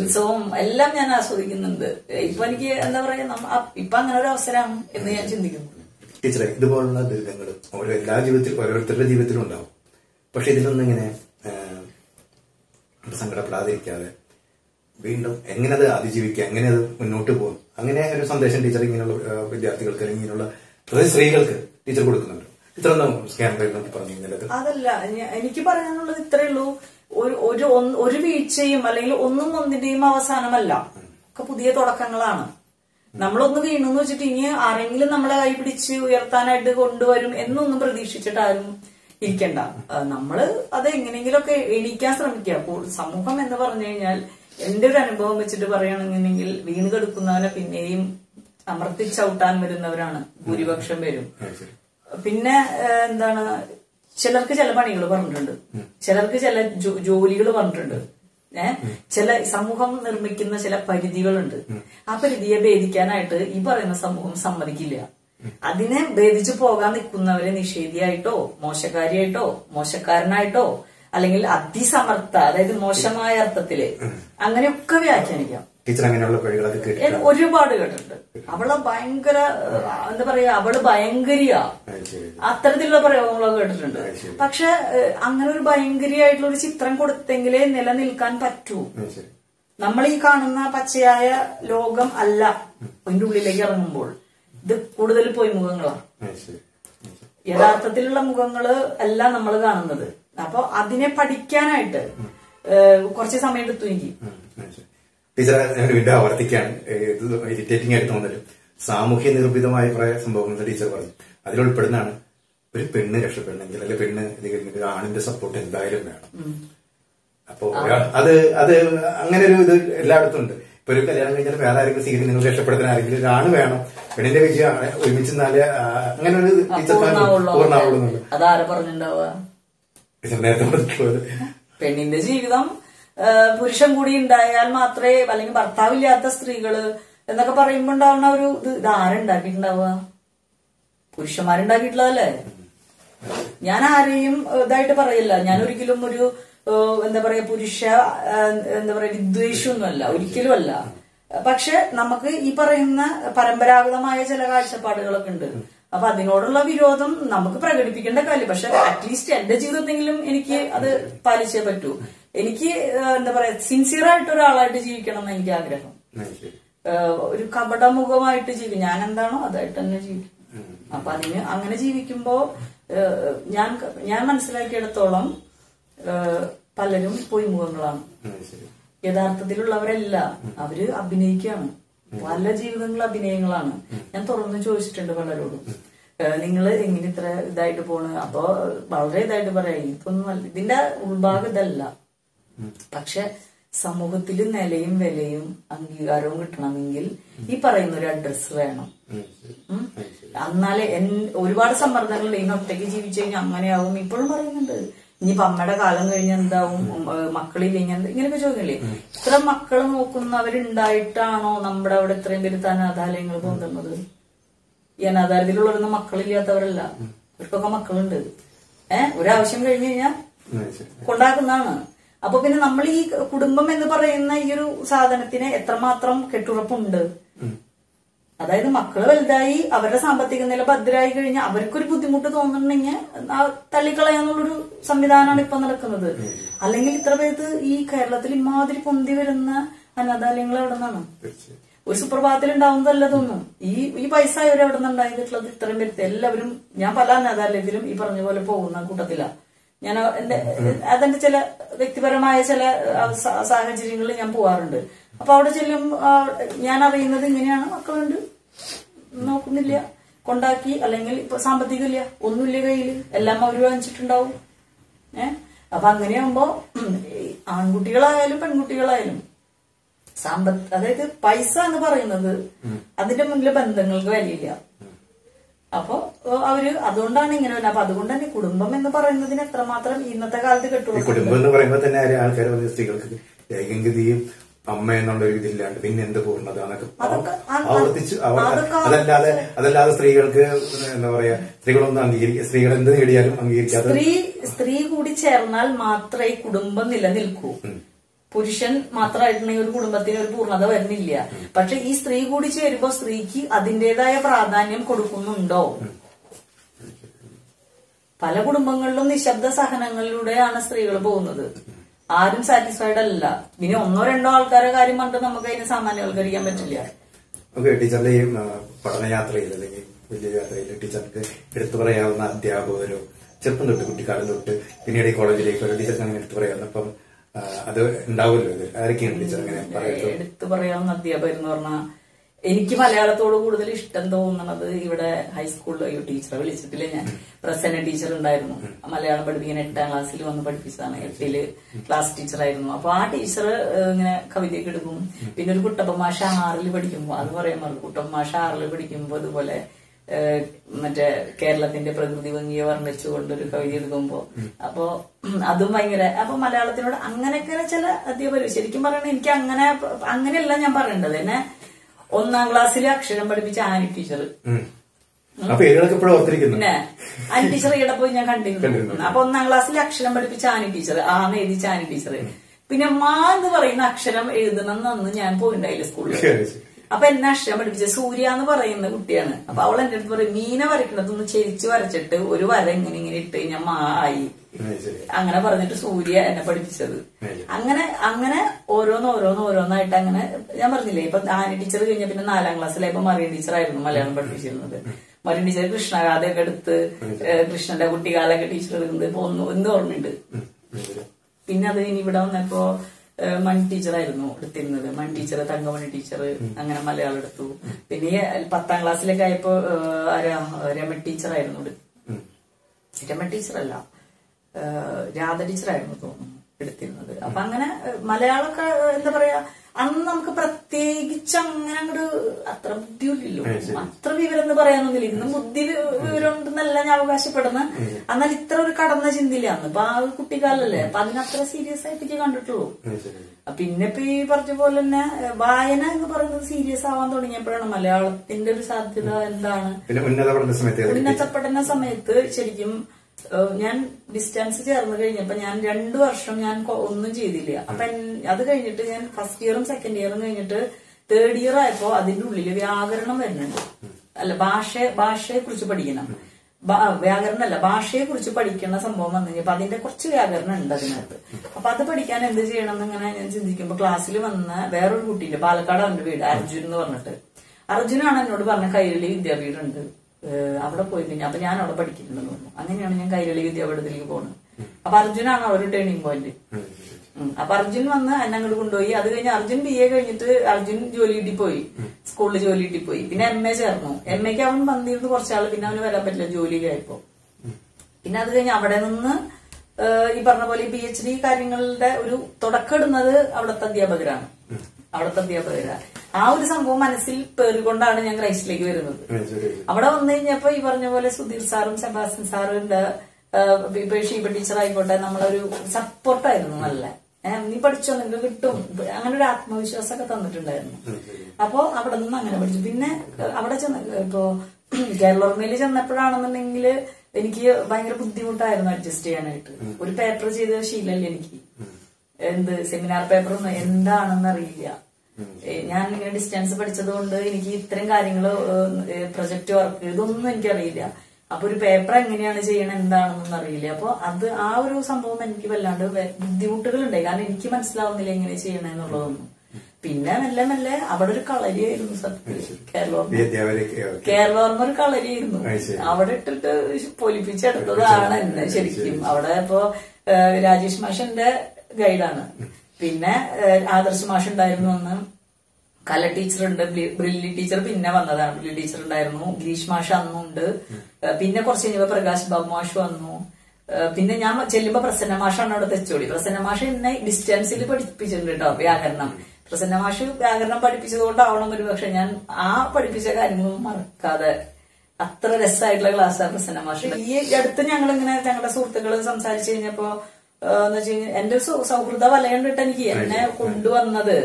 ഉത്സവം എല്ലാം ഞാൻ ആസ്വദിക്കുന്നുണ്ട്. ഇപ്പൊ എനിക്ക് എന്താ പറയാ, ഇപ്പൊ അങ്ങനെ ഒരു അവസരമാണ് എന്ന് ഞാൻ ചിന്തിക്കുന്നു. ടീച്ചറെ, ഇതുപോലുള്ള ദുരിതങ്ങൾ എല്ലാ ജീവിതത്തിലും ഓരോരുത്തരുടെ ജീവിതത്തിലും ഉണ്ടാവും. പക്ഷെ ഇതിലൊന്നും ഇങ്ങനെ സങ്കടപ്പെടാതിരിക്കാതെ വീണ്ടും എങ്ങനെ അത് അതിജീവിക്കുക, എങ്ങനെ അത് മുന്നോട്ട് പോകും, അങ്ങനെ ഒരു സന്ദേശം ടീച്ചർ ഇങ്ങനെയുള്ള വിദ്യാർത്ഥികൾക്ക് അല്ലെങ്കിൽ ഇങ്ങനെയുള്ള സ്ത്രീകൾക്ക് ടീച്ചർ കൊടുക്കുന്നുണ്ട്. ഇത്ര പറഞ്ഞു അതല്ല, എനിക്ക് പറയാനുള്ളത് ഇത്രയേ ഉള്ളൂ. ഒരു ഒരു വീഴ്ചയും അല്ലെങ്കിൽ ഒന്നും ഒന്നിന്റെയും അവസാനമല്ല, ഒക്കെ പുതിയ തുടക്കങ്ങളാണ്. നമ്മളൊന്ന് വീണെന്ന് വെച്ചിട്ട് ഇനി ആരെങ്കിലും നമ്മളെ കൈ പിടിച്ച് ഉയർത്താനായിട്ട് കൊണ്ടുവരും എന്നൊന്നും പ്രതീക്ഷിച്ചിട്ടാരും ഇരിക്കണ്ട. നമ്മള് അത് എങ്ങനെയെങ്കിലുമൊക്കെ എണീക്കാൻ ശ്രമിക്കുക. അപ്പോൾ സമൂഹം എന്ന് പറഞ്ഞു കഴിഞ്ഞാൽ എന്റെ ഒരു അനുഭവം വെച്ചിട്ട് പറയുകയാണെന്നുണ്ടെങ്കിൽ വീണ് കെടുക്കുന്നവനെ പിന്നെയും അമർത്തിച്ചവിട്ടാൻ വരുന്നവരാണ് ഭൂരിപക്ഷം പേരും. പിന്നെ എന്താണ്, ചിലർക്ക് ചില പണികൾ പറഞ്ഞിട്ടുണ്ട്, ചിലർക്ക് ചില ജോലികൾ പറഞ്ഞിട്ടുണ്ട്. ഏഹ് ചില സമൂഹം നിർമ്മിക്കുന്ന ചില പരിധികളുണ്ട്. ആ പരിധിയെ ഭേദിക്കാനായിട്ട് ഈ പറയുന്ന സമൂഹം സമ്മതിക്കില്ല. അതിനെ ഭേദിച്ചു പോകാൻ നിൽക്കുന്നവരെ നിഷേധിയായിട്ടോ മോശക്കാരിയായിട്ടോ മോശക്കാരനായിട്ടോ അല്ലെങ്കിൽ അതിസമർത്ഥ അതായത് മോശമായ അർത്ഥത്തില് അങ്ങനെയൊക്കെ വ്യാഖ്യാനിക്കാം. ഒരുപാട് കേട്ടിട്ടുണ്ട്. അവളെ ഭയങ്കര എന്താ പറയാ അവള് ഭയങ്കരിയാ അത്തരത്തിലുള്ള പ്രയോഗങ്ങളൊക്കെ കേട്ടിട്ടുണ്ട്. പക്ഷെ അങ്ങനെ ഒരു ഭയങ്കരിയായിട്ടുള്ള ഒരു ചിത്രം കൊടുത്തെങ്കിലേ നിലനിൽക്കാൻ പറ്റൂ. നമ്മൾ ഈ കാണുന്ന പച്ചയായ ലോകം അല്ല അതിന്റെ ഉള്ളിലേക്ക് ഇറങ്ങുമ്പോൾ. ഇത് കൂടുതൽ പോയി മുഖങ്ങളാണ്, യഥാർത്ഥത്തിലുള്ള മുഖങ്ങള് അല്ല നമ്മൾ കാണുന്നത്. അപ്പൊ അതിനെ പഠിക്കാനായിട്ട് കുറച്ച് സമയം എടുത്തു എനിക്ക്. ടീച്ചറെ ഞാൻ വീണ്ടും ആവർത്തിക്കാണ്, ഇത് ഇറിറ്റേറ്റിംഗ് ആയിട്ട് തോന്നലും സാമൂഹ്യ നിർമ്മിതമായ കുറെ സംഭവങ്ങൾ ടീച്ചർ പറഞ്ഞു. അതിലുൾപ്പെടുന്നതാണ് ഒരു പെണ്ണ് രക്ഷപ്പെടണമെങ്കിൽ അല്ലെ പെണ്ണ് അല്ലെങ്കിൽ ആണിന്റെ സപ്പോർട്ട് എന്തായാലും വേണം. അപ്പൊ അത് അത് അങ്ങനെ ഒരു ഇത് എല്ലായിടത്തും ഉണ്ട്. ഇപ്പൊ ഒരു കല്യാണം കഴിഞ്ഞാൽ വേറെ ആരെങ്കിലും സ്വീകരിക്കും, നിങ്ങൾ രക്ഷപ്പെടുത്തുന്ന ആരെങ്കിലും ഒരു ആണ് വേണം, പെണ്ണിന്റെ വിജയം ഒരുമിച്ച് നാല് അങ്ങനെ ഒരു ടീച്ചർ പൂർണ്ണമാവുന്നുണ്ട്. ടീച്ചർ നേരത്തെ പറഞ്ഞിട്ടുള്ളത് പെണ്ണിന്റെ ജീവിതം പുരുഷൻ കൂടി ഉണ്ടായാൽ മാത്രമേ, അല്ലെങ്കിൽ ഭർത്താവില്ലാത്ത സ്ത്രീകള് എന്നൊക്കെ പറയുമ്പോ ഉണ്ടാവുന്ന ഒരു ഇത് ഇത് ആരുണ്ടാക്കിയിട്ടുണ്ടാവുക? പുരുഷന്മാരുണ്ടാക്കിയിട്ടുള്ളതല്ലേ. ഞാൻ ആരെയും ഇതായിട്ട് പറയില്ല. ഞാൻ ഒരിക്കലും ഒരു എന്താ പറയാ പുരുഷ എന്താ പറയാ വിദ്വേഷമൊന്നുമല്ല, ഒരിക്കലും അല്ല. പക്ഷെ നമുക്ക് ഈ പറയുന്ന പരമ്പരാഗതമായ ചില കാഴ്ചപ്പാടുകളൊക്കെ ഉണ്ട്. അപ്പൊ അതിനോടുള്ള വിരോധം നമുക്ക് പ്രകടിപ്പിക്കേണ്ട കാര്യം. പക്ഷെ അറ്റ്ലീസ്റ്റ് എന്റെ ജീവിതത്തെങ്കിലും എനിക്ക് അത് പാലിച്ചേ പറ്റൂ. എനിക്ക് എന്താ പറയാ സിൻസിയറായിട്ട് ഒരാളായിട്ട് ജീവിക്കണം എന്ന് എനിക്ക് ആഗ്രഹം. ഒരു കപടമുഖമായിട്ട് ജീവിക്കും, ഞാൻ എന്താണോ അതായിട്ട് തന്നെ ജീവിക്കും. അപ്പൊ അതിന് അങ്ങനെ ജീവിക്കുമ്പോ ഞാൻ ഞാൻ മനസ്സിലാക്കിയെടുത്തോളം പലരും പോയി മുഖങ്ങളാണ്. യഥാർത്ഥത്തിലുള്ളവരല്ല, അവര് അഭിനയിക്കാണ്. പല ജീവിതങ്ങൾ അഭിനയങ്ങളാണ്. ഞാൻ തുറന്നു ചോദിച്ചിട്ടുണ്ട് പലരോടും, നിങ്ങള് എങ്ങനെ ഇത്ര ഇതായിട്ട് പോണ്? അപ്പൊ വളരെ ഇതായിട്ട് പറയാം, എനിക്കൊന്നും അല്ല, ഇതിന്റെ ഉൾഭാഗം ഇതല്ല. പക്ഷെ സമൂഹത്തിൽ നിലയും വിലയും അംഗീകാരവും കിട്ടണമെങ്കിൽ ഈ പറയുന്ന ഒരു അഡ്രസ് വേണം. എന്നാലേ ഒരുപാട് സമ്മർദ്ദങ്ങളുണ്ട്. ഇന്ന് ഒറ്റയ്ക്ക് ജീവിച്ചു കഴിഞ്ഞാൽ അങ്ങനെയാവും. ഇപ്പോഴും പറയുന്നുണ്ട്, ഇനിയിപ്പോ അമ്മയുടെ കാലം കഴിഞ്ഞാൽ എന്താവും, മക്കളില്ലെങ്കിൽ എന്താ, ഇങ്ങനെയൊക്കെ ചോദിക്കില്ലേ? ഇത്ര മക്കള് നോക്കുന്നവരുണ്ടായിട്ടാണോ നമ്മുടെ അവിടെ ഇത്രയും പേര് അനാഥാലയങ്ങൾ പോകുന്നത്? ഈ അനാഥാലയത്തിലുള്ളവരൊന്നും മക്കളില്ലാത്തവരല്ല, ഇവർക്കൊക്കെ മക്കളുണ്ട്. ഏഹ് ഒരാവശ്യം കഴിഞ്ഞു കഴിഞ്ഞാൽ കൊണ്ടാക്കുന്നതാണ്. അപ്പൊ പിന്നെ നമ്മൾ ഈ കുടുംബം എന്ന് പറയുന്ന ഈ ഒരു സാധനത്തിന് എത്രമാത്രം കെട്ടുറപ്പുണ്ട്? അതായത് മക്കള് വലുതായി അവരുടെ സാമ്പത്തിക നില ഭദ്രമായി കഴിഞ്ഞാൽ അവർക്കൊരു ബുദ്ധിമുട്ട് തോന്നുന്നുണ്ടെങ്കിൽ തള്ളിക്കളയാന്നുള്ളൊരു സംവിധാനമാണ് ഇപ്പൊ നടക്കുന്നത്. അല്ലെങ്കിൽ ഇത്ര പേര് ഈ കേരളത്തിൽ ഇമാതിരി പൊന്തി വരുന്ന അനാഥാലയങ്ങൾ എവിടെ നിന്നാണ്? ഒരു സുപ്രഭാതത്തിൽ ഉണ്ടാവുന്നതല്ല തോന്നും. ഈ ഈ പൈസ ഇവർ എവിടെ നിന്നുണ്ടായിട്ടുള്ളത്? ഇത്രയും പേര് എല്ലാവരും, ഞാൻ പല അനാഥാലയത്തിലും ഈ പറഞ്ഞ പോലെ പോകുന്ന കൂട്ടത്തിലാണ്. ഞാൻ എന്റെ അതെന്റെ ചില വ്യക്തിപരമായ ചില സാഹചര്യങ്ങളിൽ ഞാൻ പോവാറുണ്ട്. അപ്പൊ അവിടെ ചെല്ലും ഞാൻ അറിയുന്നത് ഇങ്ങനെയാണ്, മക്കളുണ്ട്, നോക്കുന്നില്ല, കൊണ്ടാക്കി, അല്ലെങ്കിൽ ഇപ്പൊ സാമ്പത്തികമില്ല, ഒന്നുമില്ല കയ്യില്, എല്ലാം അവര് വാങ്ങിച്ചിട്ടുണ്ടാവും. ഏഹ് അപ്പൊ അങ്ങനെയാകുമ്പോ ആൺകുട്ടികളായാലും പെൺകുട്ടികളായാലും സാമ്പത്തി അതായത് പൈസ എന്ന് പറയുന്നത് അതിന്റെ മുന്നിലെ ബന്ധങ്ങൾക്ക് വിലയില്ല. അപ്പൊ അവര് അതുകൊണ്ടാണ് ഇങ്ങനെ വരുന്നത്. അപ്പൊ അതുകൊണ്ട് തന്നെ കുടുംബം എന്ന് പറയുന്നതിന് എത്രമാത്രം ഇന്നത്തെ കാലത്ത് കിട്ടും? കുടുംബം എന്ന് പറയുമ്പോ തന്നെ ആൾക്കാർ സ്ത്രീകൾക്ക് ഏകഗതിയും അമ്മ എന്നുള്ള ഒരു ഇതില്ലാണ്ട് പിന്നെ എന്ത് പൂർണ്ണത ആവർത്തിച്ചു. അതല്ലാതെ അതല്ലാതെ സ്ത്രീകൾക്ക് എന്താ പറയാ, സ്ത്രീകളൊന്നും അംഗീകരിക്കുക, സ്ത്രീകൾ എന്ത് നേടിയാലും അംഗീകരിക്കാതെ സ്ത്രീ സ്ത്രീ കൂടി ചേർന്നാൽ മാത്രമേ കുടുംബം നിലനിൽക്കൂ. പുരുഷൻ മാത്രമായിട്ടുണ്ടെങ്കിൽ ഒരു കുടുംബത്തിന് ഒരു പൂർണ്ണത വരുന്നില്ല. പക്ഷെ ഈ സ്ത്രീ കൂടി ചേരുമ്പോ സ്ത്രീക്ക് അതിന്റേതായ പ്രാധാന്യം കൊടുക്കുന്നുണ്ടോ? പല കുടുംബങ്ങളിലും നിശബ്ദ സഹനങ്ങളിലൂടെയാണ് സ്ത്രീകൾ പോകുന്നത്. ആരും സാറ്റിസ്ഫൈഡ് അല്ല. പിന്നെ ഒന്നോ രണ്ടോ ആൾക്കാരെ കാര്യം പറഞ്ഞിട്ട് നമുക്ക് അതിനെ സാമാന്യവൽക്കരിക്കാൻ പറ്റില്ല. ഓക്കെ, ടീച്ചറിന്റെ ഈ പഠനയാത്രയിൽ അല്ലെങ്കിൽ വലിയ യാത്രയിൽ ടീച്ചർക്ക് എടുത്തു പറയാവുന്ന അധ്യാപകരോ ചെറുപ്പം തൊട്ട് കുട്ടിക്കാലം തൊട്ട് പിന്നീട് ഈ കോളേജിലേക്ക് ടീച്ചർക്ക് അങ്ങനെ എടുത്തു പറയാവുന്ന അപ്പം അത് ഉണ്ടാവുമല്ലോ, ഇത് ആരൊക്കെയാണ് ടീച്ചർ അങ്ങനെ എടുത്തു പറയാവുന്ന അധ്യാപകർ എന്ന് പറഞ്ഞാൽ എനിക്ക് മലയാളത്തോട് കൂടുതൽ ഇഷ്ടം തോന്നുന്നത് ഇവിടെ ഹൈസ്കൂളിൽ ടീച്ചറെ വിളിച്ചിട്ടില്ല, ഞാൻ പ്രസന്ന ടീച്ചർ ഉണ്ടായിരുന്നു. മലയാളം പഠിപ്പിക്കാൻ എട്ടാം ക്ലാസ്സിൽ വന്ന് പഠിപ്പിച്ചതാണ്. എട്ടില് ക്ലാസ് ടീച്ചറായിരുന്നു. അപ്പൊ ആ ടീച്ചർ ഇങ്ങനെ കവിതയൊക്കെ എടുക്കും. പിന്നെ ഒരു കുട്ടപ്പമാഷ ആറിൽ പഠിക്കുമ്പോൾ, അത് പറയാൻ പറഞ്ഞു, കുട്ടപ്പമാഷ ആറിൽ പഠിക്കുമ്പോൾ അതുപോലെ മറ്റേ കേരളത്തിന്റെ പ്രകൃതി ഭംഗിയെ വർണ്ണിച്ചുകൊണ്ടൊരു കവിത എടുക്കുമ്പോ അപ്പൊ അതും ഭയങ്കര അപ്പൊ മലയാളത്തിനോട് അങ്ങനെയൊക്കെ ചില അധ്യാപകർ. ശരിക്കും പറയണ എനിക്ക് അങ്ങനെ അങ്ങനെയല്ല ഞാൻ പറയേണ്ടത്. എന്നെ ഒന്നാം ക്ലാസ്സിലെ അക്ഷരം പഠിപ്പിച്ച Annie teacher, Apa yang ada keperluan? Nah, ani teacher itu apa yang akan dilakukan? Apa orang kelas ini aksara berbicara ani teacher, ah ini di cari teacher. Pina mana itu baru ini aksara itu nana nana yang poin dari sekolah. Apa yang aksara berbicara surya itu baru ini udah nana. Apa orang itu baru mina baru kita tuh mencari cewar cete, orang baru yang ini ini itu yang mah ayi. Anggana baru itu surya yang berbicara. Anggana anggana orang orang orang orang itu anggana, yang baru nilai. Tapi ani teacher itu yang pina nala kelas lepas mari teacher itu malayan berbicara. Mari di sini Krishna ada kerja, Krishna ada buat tiga alat kerja itu ada, pon itu orang itu. Pinnya tadi ini berdoa ngepo man teacher itu no, rutin itu man teacher tangga man teacher, angin amal ya alat itu. Pinnya patang kelas leka itu ada ada man teacher itu no, ada man teacher lah, ada teacher itu rutin itu. Apa angin Malaysia ke itu beraya. Annam ke pratyekiccha angane angodu athra buddhiyullo athra vivaram ennu parayanonnu illu innu buddhi vivaram undennalla njan avakashappedunnaa annal ithra oru kadanna chindilana appo aa kuttikaalalle appo adine athra serious aayittu je kandittullu pinne ippo ee paranja pole thanne vaayana ennu parayunnathu serious aavan thodangiyappoഴാണ് മലയാളത്തിന്റെ ഒരു സാധ്യത എന്താണ് പിന്നെ ഉന്നത പഠന സമയത്ത് ഉന്നത പഠന സമയത്ത് ശരിക്കും ഞാൻ ഡിസ്റ്റൻസ് ചേർന്ന് കഴിഞ്ഞപ്പോൾ ഞാൻ രണ്ടു വർഷം ഞാൻ ഒന്നും ചെയ്തില്ല. അപ്പം അത് കഴിഞ്ഞിട്ട് ഞാൻ ഫസ്റ്റ് ഇയറും സെക്കൻഡ് ഇയറും കഴിഞ്ഞിട്ട് തേർഡ് ഇയർ ആയപ്പോൾ അതിന്റെ ഉള്ളിൽ വ്യാകരണം വരുന്നുണ്ട്. അല്ല ഭാഷ ഭാഷയെ കുറിച്ച് പഠിക്കണം. വ്യാകരണം അല്ല ഭാഷയെ കുറിച്ച് പഠിക്കുന്ന സംഭവം വന്നു കഴിഞ്ഞപ്പോൾ അതിന്റെ കുറച്ച് വ്യാകരണം ഉണ്ട് അതിനകത്ത്. അപ്പൊ അത് പഠിക്കാൻ എന്ത് ചെയ്യണം എന്നിങ്ങനെ ഞാൻ ചിന്തിക്കുമ്പോൾ ക്ലാസ്സിൽ വന്ന വേറൊരു കുട്ടിയുണ്ട്, പാലക്കാട് അവന്റെ വീട്, അർജുൻ എന്ന് പറഞ്ഞിട്ട്. അർജുനാണ് എന്നോട് പറഞ്ഞ കൈരളി വിദ്യാപീഠമുണ്ട്, അവിടെ പോയി കഴിഞ്ഞാൽ അപ്പൊ ഞാൻ അവിടെ പഠിക്കുന്നുണ്ടെന്ന് തോന്നുന്നു. അങ്ങനെയാണ് ഞാൻ കൈരളി വിദ്യാപീഠത്തിലേക്ക് പോകുന്നത്. അപ്പൊ അർജുനാണ് ഒരു ടേണിംഗ് പോയിന്റ്. അപ്പൊ അർജുൻ വന്ന് എന്നെ അങ്ങോട്ട് കൊണ്ടുപോയി. അത് കഴിഞ്ഞ് അർജുൻ ബി എ കഴിഞ്ഞിട്ട് അർജുൻ ജോലി കിട്ടി പോയി, സ്കൂളിൽ ജോലി കിട്ടി പോയി. പിന്നെ എം എ ചേർന്നു. എം എക്ക് അവൻ വന്നിരുന്നു കുറച്ചാള്, പിന്നെ അവന് വരാൻ പറ്റില്ല ജോലിയൊക്കെ ആയപ്പോ. പിന്നെ അത് കഴിഞ്ഞ് അവിടെ നിന്ന് ഈ പറഞ്ഞ പോലെ പി എച്ച് ഡി കാര്യങ്ങളുടെ ഒരു തുടക്കം ഇടുന്നത് അവിടുത്തെ അധ്യാപകരാണ് അവിടുത്തെ അധ്യാപകരാണ് ആ ഒരു സംഭവം മനസ്സിൽ പേറിക്കൊണ്ടാണ് ഞാൻ ക്രൈസ്റ്റിലേക്ക് വരുന്നത്. അവിടെ വന്നു കഴിഞ്ഞപ്പോ ഈ പറഞ്ഞ പോലെ സുധീർ സാറും സെബാസ്റ്റ്യൻ സാറും ഉണ്ട്, ഷീബ ടീച്ചർ ആയിക്കോട്ടെ, നമ്മളൊരു സപ്പോർട്ടായിരുന്നു. നല്ല നീ പഠിച്ചോ, നിങ്ങൾക്ക് കിട്ടും, അങ്ങനെ ഒരു ആത്മവിശ്വാസമൊക്കെ തന്നിട്ടുണ്ടായിരുന്നു. അപ്പോ അവിടെ നിന്ന് അങ്ങനെ പഠിച്ചു. പിന്നെ അവിടെ ചെന്ന ഇപ്പോ കേരളോർമയിൽ ചെന്നപ്പോഴാണെന്നുണ്ടെങ്കിൽ എനിക്ക് ഭയങ്കര ബുദ്ധിമുട്ടായിരുന്നു അഡ്ജസ്റ്റ് ചെയ്യാനായിട്ട്. ഒരു പേപ്പർ ചെയ്ത ശീലമല്ല എനിക്ക്, എന്ത് സെമിനാർ പേപ്പർ ഒന്നും എന്താണെന്ന് അറിയില്ല. ഞാൻ ഇങ്ങനെ ഡിസ്റ്റൻസ് പഠിച്ചത് കൊണ്ട് എനിക്ക് ഇത്തരം കാര്യങ്ങള്, പ്രൊജക്ട് വർക്ക് ഇതൊന്നും എനിക്കറിയില്ല. അപ്പൊ ഒരു പേപ്പർ എങ്ങനെയാണ് ചെയ്യണം എന്താണെന്നൊന്നും അറിയില്ല. അപ്പൊ അത് ആ ഒരു സംഭവം എനിക്ക് വല്ലാണ്ട് ബുദ്ധിമുട്ടുകൾ ഉണ്ടായി, കാരണം എനിക്ക് മനസ്സിലാവുന്നില്ല എങ്ങനെ ചെയ്യണം എന്നുള്ളതൊന്നും. പിന്നെ മെല്ലെ മെല്ലെ അവിടെ ഒരു കളരിയായിരുന്നു സത്യത്തിൽ, കേരളോർമ കേരളോർമ ഒരു കളരിയായിരുന്നു. അവിടെ ഇട്ടിട്ട് പൊലിപ്പിച്ചെടുത്തതാണ് എന്നെ ശരിക്കും. അവിടെ ഇപ്പോ രാജേഷ് മാഷന്റെ ഗൈഡാണ്, പിന്നെ ആദർശ് മാഷ് ഉണ്ടായിരുന്നു, അന്ന് കല ടീച്ചർ ഉണ്ട്, ബ്രില്ലി ടീച്ചർ പിന്നെ വന്നതാണ്, ബ്രില്ലി ടീച്ചർ ഉണ്ടായിരുന്നു, ഗിരീഷ് മാഷ് അന്നുണ്ട്, പിന്നെ കുറച്ച് കഴിഞ്ഞപ്പോ പ്രകാശ് ബാബു മാഷ് വന്നു, പിന്നെ ഞാൻ ചെല്ലുമ്പോ പ്രസന്ന മാഷാണ് അവിടെ തെച്ചോടി. പ്രസന്ന മാഷ് എന്നെ ഡിസ്റ്റൻസിൽ പഠിപ്പിച്ചിട്ടുണ്ട് കേട്ടോ വ്യാകരണം. പ്രസന്ന മാഷ് വ്യാകരണം പഠിപ്പിച്ചത് കൊണ്ടാവണം ഒരു പക്ഷെ ഞാൻ ആ പഠിപ്പിച്ച കാര്യങ്ങളും മറക്കാതെ, അത്ര രസമായിട്ടുള്ള ക്ലാസ്സാണ് പ്രസന്ന മാഷ്. ഈ അടുത്ത് ഞങ്ങൾ ഇങ്ങനെ ഞങ്ങളുടെ സുഹൃത്തുക്കൾ സംസാരിച്ചു കഴിഞ്ഞപ്പോ എന്ന് വെച്ച് കഴിഞ്ഞാൽ എന്റെ സൗഹൃദ വലയണ്ടിട്ട് എനിക്ക് എന്നെ കൊണ്ടുവന്നത്,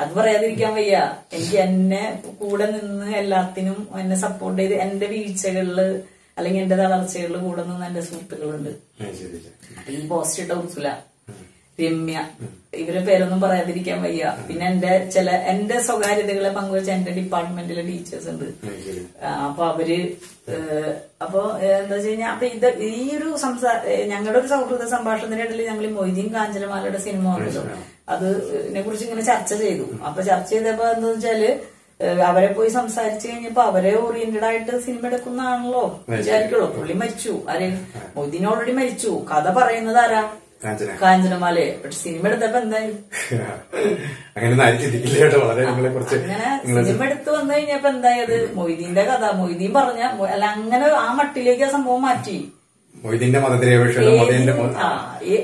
അത് പറയാതിരിക്കാൻ വയ്യ, എനിക്ക് എന്നെ കൂടെ നിന്ന് എല്ലാത്തിനും എന്നെ സപ്പോർട്ട് ചെയ്ത് എന്റെ വീഴ്ചകളില് അല്ലെങ്കിൽ എന്റെ തളർച്ചകളില് കൂടെ നിന്ന് എന്റെ സുഹൃത്തുക്കളുണ്ട്. ഈ പോസ്റ്റ് ഇട്ട ഉർസുല, രമ്യ, ഇവരെ പേരൊന്നും പറയാതിരിക്കാൻ വയ്യ. പിന്നെ എന്റെ ചില എന്റെ സ്വകാര്യതകളെ പങ്കുവെച്ച എന്റെ ഡിപ്പാർട്ട്മെന്റിലെ ടീച്ചേഴ്സ് ഉണ്ട്. അപ്പൊ അവര് അപ്പൊ എന്താ വെച്ച് കഴിഞ്ഞാൽ അപ്പൊ ഇത് ഈ ഒരു സംസാ ഞങ്ങളുടെ ഒരു സൗഹൃദ സംഭാഷണത്തിനിടയിൽ ഞങ്ങൾ മൊയ്തീൻ കാഞ്ചനമാലയുടെ സിനിമ ഉണ്ടല്ലോ, അതിനെ കുറിച്ച് ഇങ്ങനെ ചർച്ച ചെയ്തു. അപ്പൊ ചർച്ച ചെയ്തപ്പോ എന്താ വെച്ചാല് അവരെ പോയി സംസാരിച്ചു കഴിഞ്ഞപ്പോ അവരെ ഓറിയന്റഡ് ആയിട്ട് സിനിമ എടുക്കുന്നതാണല്ലോ വിചാരിക്കുള്ളൂ. പുള്ളി മരിച്ചു, ആര്? മൊയ്തീൻ ഓൾറെഡി മരിച്ചു. കഥ പറയുന്നത് ആരാ? കാഞ്ചനമാലയെ. പക്ഷെ സിനിമ എടുത്തപ്പോ എന്തായി അങ്ങനെ സിനിമ എടുത്ത് വന്നു കഴിഞ്ഞപ്പോ എന്തായി അത് മൊയ്തീന്റെ കഥ, മൊയ്തീൻ പറഞ്ഞ അല്ല, അങ്ങനെ ആ മട്ടിലേക്ക് ആ സംഭവം മാറ്റി. മൊയ്തീന്റെ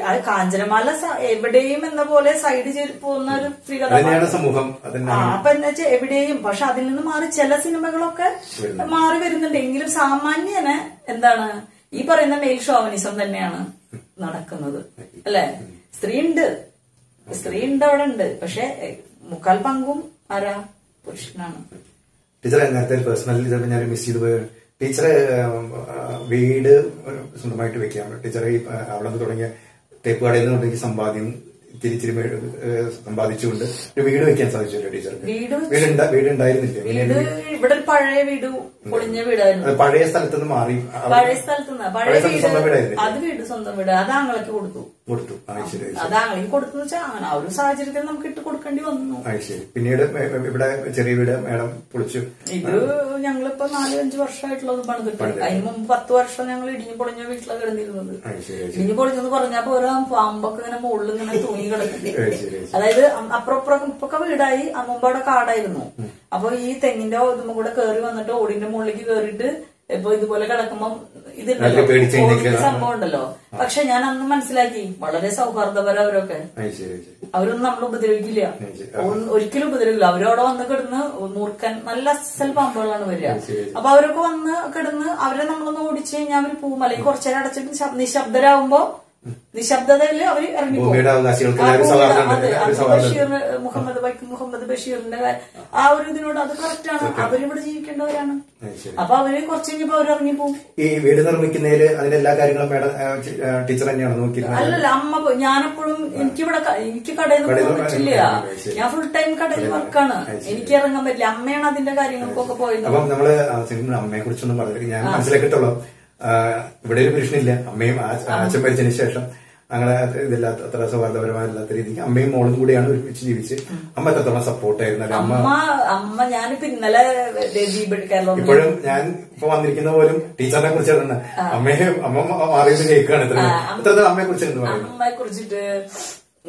അത് കാഞ്ചനമാല എവിടെയും എന്ന പോലെ സൈഡ് ചെയ്ത് പോകുന്ന ഒരു സ്ത്രീകഥാപാത്രം. അപ്പൊ എന്താ വെച്ചാൽ എവിടെയും, പക്ഷെ അതിൽ നിന്ന് മാറി ചില സിനിമകളൊക്കെ മാറി വരുന്നുണ്ട്. എങ്കിലും സാമാന്യനെ എന്താണ് ഈ പറയുന്ന മെയിൽ ഷോവനിസം തന്നെയാണ് നടക്കുന്നത്, അല്ലെ? സ്ത്രീ ഉണ്ട്, സ്ത്രീ ഉണ്ട്, അവിടെ ഉണ്ട്, പക്ഷെ മുക്കാൽ പങ്കും ആരാ? പുരുഷനാണ്. ടീച്ചറെ നേരത്തെ പേഴ്സണലി ഞാൻ മിസ് ചെയ്തു പോയ ടീച്ചറെ വീട് സ്വന്തമായിട്ട് വെക്കാൻ, ടീച്ചറെ അവിടെ നിന്ന് തുടങ്ങിയ തേപ്പ് കടയിൽ നിന്ന് തുടങ്ങിയ സമ്പാദ്യം തിരിച്ചിരി സമ്പാദിച്ചുകൊണ്ട് ഒരു വീട് വെക്കാൻ സാധിച്ചല്ലോ ടീച്ചർക്ക്? വീട് വീട് ഉണ്ടായിരുന്നില്ല, ഇവിടെ ഒരു പഴയ വീട്, പൊളിഞ്ഞ വീടായിരുന്നു. പഴയ സ്ഥലത്ത് നിന്ന് മാറി പഴയ സ്ഥലത്ത് നിന്ന് പഴയ സ്വന്തം വീടായിരുന്നു. അത് വീട് സ്വന്തം വീട് അത് ആങ്ങളേക്ക് കൊടുത്തു. കൊടുത്തു അത് ആങ്ങളേക്ക് കൊടുത്തു വെച്ചാൽ അങ്ങനെ ആ ഒരു സാഹചര്യത്തിൽ നമുക്ക് ഇട്ട് കൊടുക്കേണ്ടി വന്നു. ശരി. പിന്നീട് ഇവിടെ ചെറിയ വീട് മേഡം പൊളിച്ചു. ഇത് ഞങ്ങളിപ്പോ നാലു അഞ്ചു വർഷമായിട്ടുള്ളത് പണിതിട്ട്. അതിന് മുമ്പ് പത്ത് വർഷം ഞങ്ങൾ ഇടിഞ്ഞു പൊളിഞ്ഞ വീട്ടിലാണ് കിടന്നിരുന്നത്. ഇടിഞ്ഞു പൊളിഞ്ഞെന്ന് പറഞ്ഞപ്പോ ഓരോ പാമ്പൊക്കെ ഇങ്ങനെ മുകളിൽ ഇങ്ങനെ തൂങ്ങി കിടക്കില്ലേ, അതായത് അപ്പുറപ്പുറം ഇപ്പൊക്കെ വീടായി. മുമ്പവിടെ കാടായിരുന്നു. അപ്പൊ ഈ തെങ്ങിന്റെ ഇതുമ്പോ കൂടെ കേറി വന്നിട്ട് ഓടിന്റെ മുകളിലേക്ക് കേറിയിട്ട് ഇപ്പൊ ഇതുപോലെ കിടക്കുമ്പോ ഇത് സംഭവം ഉണ്ടല്ലോ. പക്ഷെ ഞാൻ അന്ന് മനസ്സിലാക്കി വളരെ സൗഹാർദ്ദപരം അവരൊക്കെ. അവരൊന്നും നമ്മൾ ഉപദ്രവിക്കില്ല, ഒരിക്കലും ഉപദ്രവിക്കില്ല. അവരവിടെ വന്ന് കിടന്ന് മൂർക്കൻ നല്ല അസൽ പാമ്പുകളാണ് വരിക. അപ്പൊ അവരൊക്കെ വന്ന് കിടന്ന് അവരെ നമ്മളൊന്ന് ഓടിച്ചു കഴിഞ്ഞാൽ അവര് പോവും. അല്ലെങ്കിൽ കുറച്ചേരം അടച്ചിട്ട് നിശബ്ദരാകുമ്പോ നിശബ്ദതയില് അവര് ഇറങ്ങിപ്പോകും. മുഹമ്മദ് വൈക്കം മുഹമ്മദ് ബഷീറിന്റെ ആ ഒരു ഇതിനോട് അത് കറക്റ്റാണ്. അവരിവിടെ ജീവിക്കേണ്ടവരാണ്. അപ്പൊ അവര് കുറച്ച് കഴിഞ്ഞപ്പോ അവര് ഇറങ്ങിപ്പോകും. ഈ വീട് നിർമ്മിക്കുന്നതില് അതിന്റെ എല്ലാ കാര്യങ്ങളും ടീച്ചർ തന്നെയാണ് നോക്കിയിരുന്നത്? അല്ലല്ല, അമ്മ ഞാനെപ്പോഴും എനിക്കിവിടെ എനിക്ക് കടയിൽ പോകാൻ പറ്റില്ല. ഞാൻ ഫുൾ ടൈം കടയിൽ വർക്കാണ്, എനിക്ക് ഇറങ്ങാൻ പറ്റില്ല. അമ്മയാണ് അതിന്റെ കാര്യങ്ങൾക്കൊക്കെ പോയത്. അപ്പൊ നമ്മള് അമ്മയെ കുറിച്ചൊന്നും പറഞ്ഞില്ല. ഞാൻ മനസ്സിലാക്കിയിട്ടുള്ളൂ ഇവിടെ ഒരു പുരുഷനില്ല. അമ്മയും അച്ഛൻ മരിച്ചതിന് ശേഷം അങ്ങനെ ഇതില്ലാത്ത അത്ര സൗഹാർദ്ദപരമായില്ലാത്ത രീതിക്ക് അമ്മയും മോളും കൂടിയാണ് ഒരുമിച്ച് ജീവിച്ച്. അമ്മ എത്രത്തോളം സപ്പോർട്ടായിരുന്നു? അമ്മ അമ്മ ഞാനിപ്പോ ഇന്നലെ ഇപ്പോഴും ഞാൻ ഇപ്പൊ വന്നിരിക്കുന്ന പോലും ടീച്ചറിനെ കുറിച്ചാണ്. അമ്മയെ അമ്മ മാറിയത് കേൾക്കുകയാണ്. ഇത്ര അമ്മയെ കുറിച്ച് അമ്മയെ കുറിച്ചിട്ട്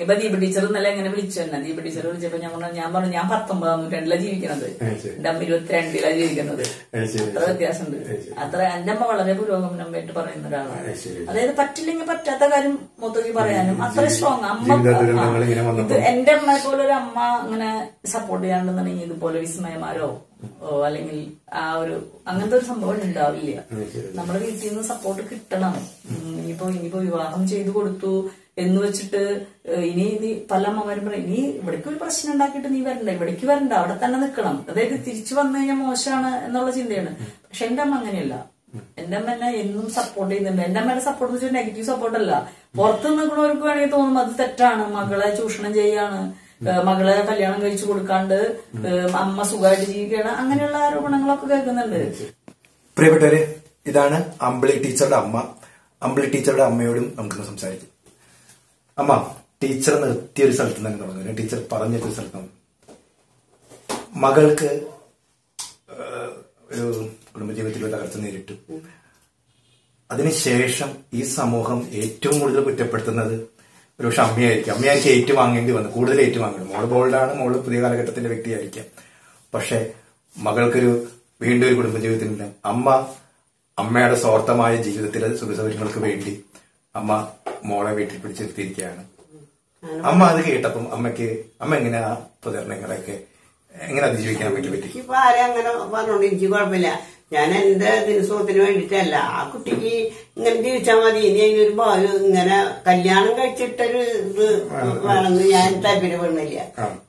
ഇപ്പൊ ദീപ ടീച്ചർ ഇന്നലെ എങ്ങനെ വിളിച്ചു തന്നെ. ദീപ ടീച്ചർ വിളിച്ചപ്പോ ഞാൻ പറഞ്ഞു ഞാൻ പറഞ്ഞു ഞാൻ പത്തൊമ്പതാം നൂറ്റാണ്ടിലാണ് ജീവിക്കുന്നത്, എന്റെ അമ്മ ഇരുപത്തിരണ്ടിലാണ് ജീവിക്കുന്നത്. അത്ര വ്യത്യാസമുണ്ട്. അത്ര എന്റെ അമ്മ വളരെ പുരോഗമനമായിട്ട് പറയുന്ന ഒരാളാണ്. അതായത് പറ്റില്ലെങ്കിൽ പറ്റാത്ത കാര്യം മൊത്തത്തിൽ പറയാനും അത്ര സ്ട്രോങ് അമ്മ. ഇത് എന്റെ അമ്മയെ പോലെ ഒരു അമ്മ അങ്ങനെ സപ്പോർട്ട് ചെയ്യാണ്ടെന്നുണ്ടെങ്കിൽ ഇതുപോലെ വിസ്മയമാരോ അല്ലെങ്കിൽ ആ ഒരു അങ്ങനത്തെ ഒരു സംഭവം ഉണ്ടാവില്ല. നമ്മുടെ വീട്ടിൽ നിന്ന് സപ്പോർട്ട് കിട്ടണം. ഇനിയിപ്പോ ഇനിയിപ്പോ വിവാഹം ചെയ്തു കൊടുത്തു എന്ന് വെച്ചിട്ട് ഇനി നീ പല അമ്മമാരും പറയും ഇനി ഇവിടേക്ക് ഒരു പ്രശ്നം ഉണ്ടാക്കിയിട്ട് നീ വരണ്ട, ഇവിടേക്ക് വരണ്ട, അവിടെ തന്നെ നിക്കണം, അതായത് തിരിച്ചു വന്നു കഴിഞ്ഞാൽ മോശമാണ് എന്നുള്ള ചിന്തയാണ്. പക്ഷെ എന്റെ അമ്മ അങ്ങനെയല്ല. എന്റെ അമ്മ എന്നെ എന്നും സപ്പോർട്ട് ചെയ്യുന്നുണ്ട്. എന്റെ അമ്മയുടെ സപ്പോർട്ട് എന്ന് വെച്ചാൽ നെഗറ്റീവ് സപ്പോർട്ട് അല്ല. പുറത്ത് നിൽക്കുന്നവർക്ക് വേണമെങ്കിൽ തോന്നും അത് തെറ്റാണ്, മകളെ ചൂഷണം ചെയ്യാണ്, മകളെ കല്യാണം കഴിച്ചു കൊടുക്കാണ്ട് അമ്മ സുഖമായിട്ട് ജീവിക്കുകയാണ്, അങ്ങനെയുള്ള ആരോപണങ്ങളൊക്കെ കേൾക്കുന്നുണ്ട്. പ്രിയപ്പെട്ടവര്, ഇതാണ് അമ്പിളി ടീച്ചറുടെ അമ്മ. അമ്പിളി ടീച്ചറുടെ അമ്മയോടും നമുക്കൊന്ന് സംസാരിക്കും. അമ്മ, ടീച്ചർ നിർത്തിയൊരു സ്ഥലത്ത് തന്നെ തുടങ്ങുന്നു. ടീച്ചർ പറഞ്ഞൊരു സ്ഥലത്ത് മകൾക്ക് ഒരു കുടുംബജീവിതത്തിലൊരു തകർച്ച നേരിട്ടു, അതിനുശേഷം ഈ സമൂഹം ഏറ്റവും കൂടുതൽ കുറ്റപ്പെടുത്തുന്നത് ഒരു പക്ഷെ അമ്മയായിരിക്കും. അമ്മയായിരിക്കും ഏറ്റുവാങ്ങേണ്ടി വന്നു, കൂടുതൽ ഏറ്റുവാങ്ങണം. മോള് ബോൾഡാണ്, മോള് പുതിയ കാലഘട്ടത്തിന്റെ വ്യക്തിയായിരിക്കാം. പക്ഷെ മകൾക്കൊരു വീണ്ടും ഒരു കുടുംബജീവിതത്തിനുണ്ട്. അമ്മ അമ്മയുടെ സ്വാർത്ഥമായ ജീവിതത്തിലെ സുഖസൗകര്യങ്ങൾക്ക് വേണ്ടി അമ്മ മോളെ വീട്ടിൽ പിടിച്ചിരുത്തിയിരിക്കുകയാണ്. അമ്മ അത് കേട്ടപ്പം അമ്മക്ക് അമ്മ എങ്ങനെ ആ പ്രചരണങ്ങളൊക്കെ എങ്ങനെ അതിജീവിക്കാൻ അമ്മയ്ക്ക് പറ്റി? ഇപ്പൊ ആരും അങ്ങനെ പറഞ്ഞോണ്ട് എനിക്ക് കുഴപ്പമില്ല. ഞാൻ എന്റെ ദിവസത്തിന് വേണ്ടിട്ടല്ല, ആ കുട്ടിക്ക് ഇങ്ങനെ ജീവിച്ചാൽ മതി. ഇനി അതിനൊരു ഭാവി ഇങ്ങനെ കല്യാണം കഴിച്ചിട്ടൊരു ഇത് വേണമെന്ന് ഞാൻ താല്പര്യപ്പെടുന്നില്ല.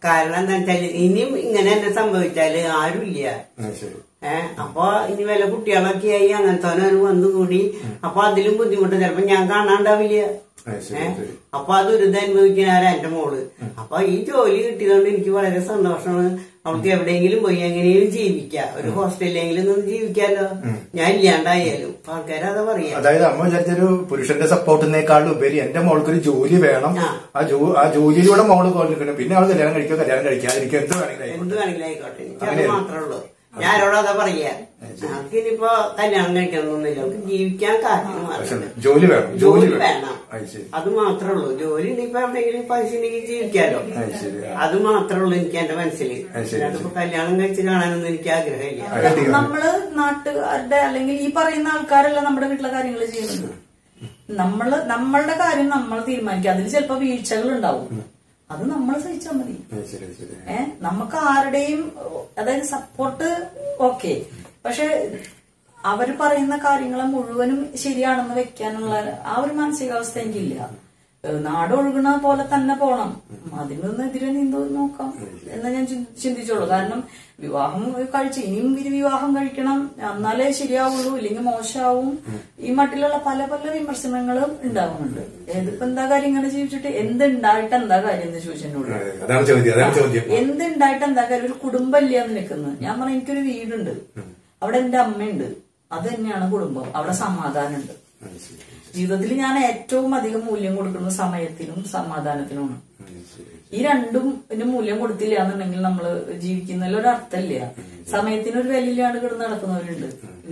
കാരണം എന്താ വെച്ചാല് ഇനിയും ഇങ്ങനെ എന്നെ സംഭവിച്ചാല് ആരുമില്ല. ഏഹ് അപ്പൊ ഇനി വല്ല കുട്ടികളൊക്കെ ആയി അങ്ങനത്തെ വന്നുകൂടി അപ്പൊ അതിലും ബുദ്ധിമുട്ട് ചിലപ്പോ ഞാൻ കാണാണ്ടാവില്ല. ഏഹ് അപ്പൊ അത് ദുരിതനുഭവിക്കുന്നവരാ എന്റെ മോള്. അപ്പൊ ഈ ജോലി കിട്ടിയതുകൊണ്ട് എനിക്ക് വളരെ സന്തോഷമാണ്. അവർക്ക് എവിടെയെങ്കിലും പോയി എങ്ങനെയും ജീവിക്കാം, ഒരു ഹോസ്റ്റലിലെങ്കിലും നിന്ന് ജീവിക്കാലോ, ഞാൻ ഇല്ലാണ്ടായാലും. ആൾക്കാർ അത് പറയാം. അതായത് അമ്മ വിചാരിച്ചൊരു പുരുഷന്റെ സപ്പോർട്ടിനേക്കാളും ഉപരി എന്റെ മോൾക്കൊരു ജോലി വേണം, ആ ജോലിയിലൂടെ മോള് കോർക്കണം, പിന്നെ അവൾ കല്യാണം കഴിക്കുക, കല്യാണം കഴിക്കാം, എനിക്ക് എന്ത് വേണമെങ്കിലും എന്ത് വേണമെങ്കിലും ആയിക്കോട്ടെ, എനിക്ക് മാത്രമേ ഉള്ളൂ. ഞാനോടതാ പറയാ, എനിക്കിനിപ്പോ കല്യാണം കഴിക്കണമെന്നൊന്നുമില്ല, അവർക്ക് ജീവിക്കാൻ കാരണം ജോലി വേണം, ജോലി വേണം, അത് മാത്രേ ഉള്ളൂ. ജോലി ഉണ്ടെങ്കിൽ എവിടെയെങ്കിലും പൈസയുണ്ടെങ്കിൽ ജീവിക്കാലോ, അത് മാത്രേ ഉള്ളൂ എനിക്ക് എന്റെ മനസ്സിൽ. അതിപ്പോ കല്യാണം കഴിച്ച് കാണാനൊന്നും എനിക്ക് ആഗ്രഹമില്ല. നമ്മള് നാട്ടുകാരുടെ അല്ലെങ്കിൽ ഈ പറയുന്ന ആൾക്കാരല്ല നമ്മുടെ വീട്ടിലെ കാര്യങ്ങൾ ചെയ്യുന്നത്. നമ്മള് നമ്മളുടെ കാര്യം നമ്മൾ തീരുമാനിക്കുക. അതിന് ചിലപ്പോ വീഴ്ചകൾ ഉണ്ടാവും, അത് നമ്മൾ സഹിച്ചാൽ മതി. ഏഹ് നമുക്ക് ആരുടെയും അതായത് സപ്പോർട്ട് ഓക്കെ, പക്ഷെ അവര് പറയുന്ന കാര്യങ്ങൾ മുഴുവനും ശരിയാണെന്ന് വെക്കാനുള്ള ആ ഒരു മാനസികാവസ്ഥ എനിക്കില്ല. നാട് ഒഴുകണ പോലെ തന്നെ പോണം, അതിൽ നിന്നെതിരെ നീന്തോ നോക്കാം എന്നാ ഞാൻ ചിന്തിച്ചോളൂ. കാരണം വിവാഹം കഴിച്ച് ഇനിയും വിവാഹം കഴിക്കണം, എന്നാലേ ശരിയാവുള്ളൂ, ഇല്ലെങ്കിൽ മോശമാവും. ഈ മട്ടിലുള്ള പല പല വിമർശനങ്ങളും ഉണ്ടാവുന്നുണ്ട്. ഇതിപ്പോ എന്താ കാര്യം ഇങ്ങനെ ജീവിച്ചിട്ട് എന്തുണ്ടായിട്ട് എന്താ കാര്യം എന്ന് ചോദിച്ചിട്ടുള്ളൂ. എന്തുണ്ടായിട്ട് എന്താ കാര്യം, ഒരു കുടുംബം ഇല്ലാന്ന് നിൽക്കുന്നത്. ഞാൻ പറഞ്ഞ എനിക്കൊരു വീടുണ്ട്, അവിടെ എന്റെ അമ്മയുണ്ട്, അത് തന്നെയാണ് കുടുംബം, അവിടെ സമാധാനമുണ്ട്. ജീവിതത്തിൽ ഞാൻ ഏറ്റവും അധികം മൂല്യം കൊടുക്കുന്നത് സമയത്തിനും സമാധാനത്തിനുമാണ്. ഈ രണ്ടും ഇതിന് മൂല്യം കൊടുത്തില്ല എന്നുണ്ടെങ്കിൽ നമ്മള് ജീവിക്കുന്നതിൽ ഒരർത്ഥമില്ല. സമയത്തിനൊരു വിലയിലാണ് കിടന്ന് നടക്കുന്നവരുണ്ട്.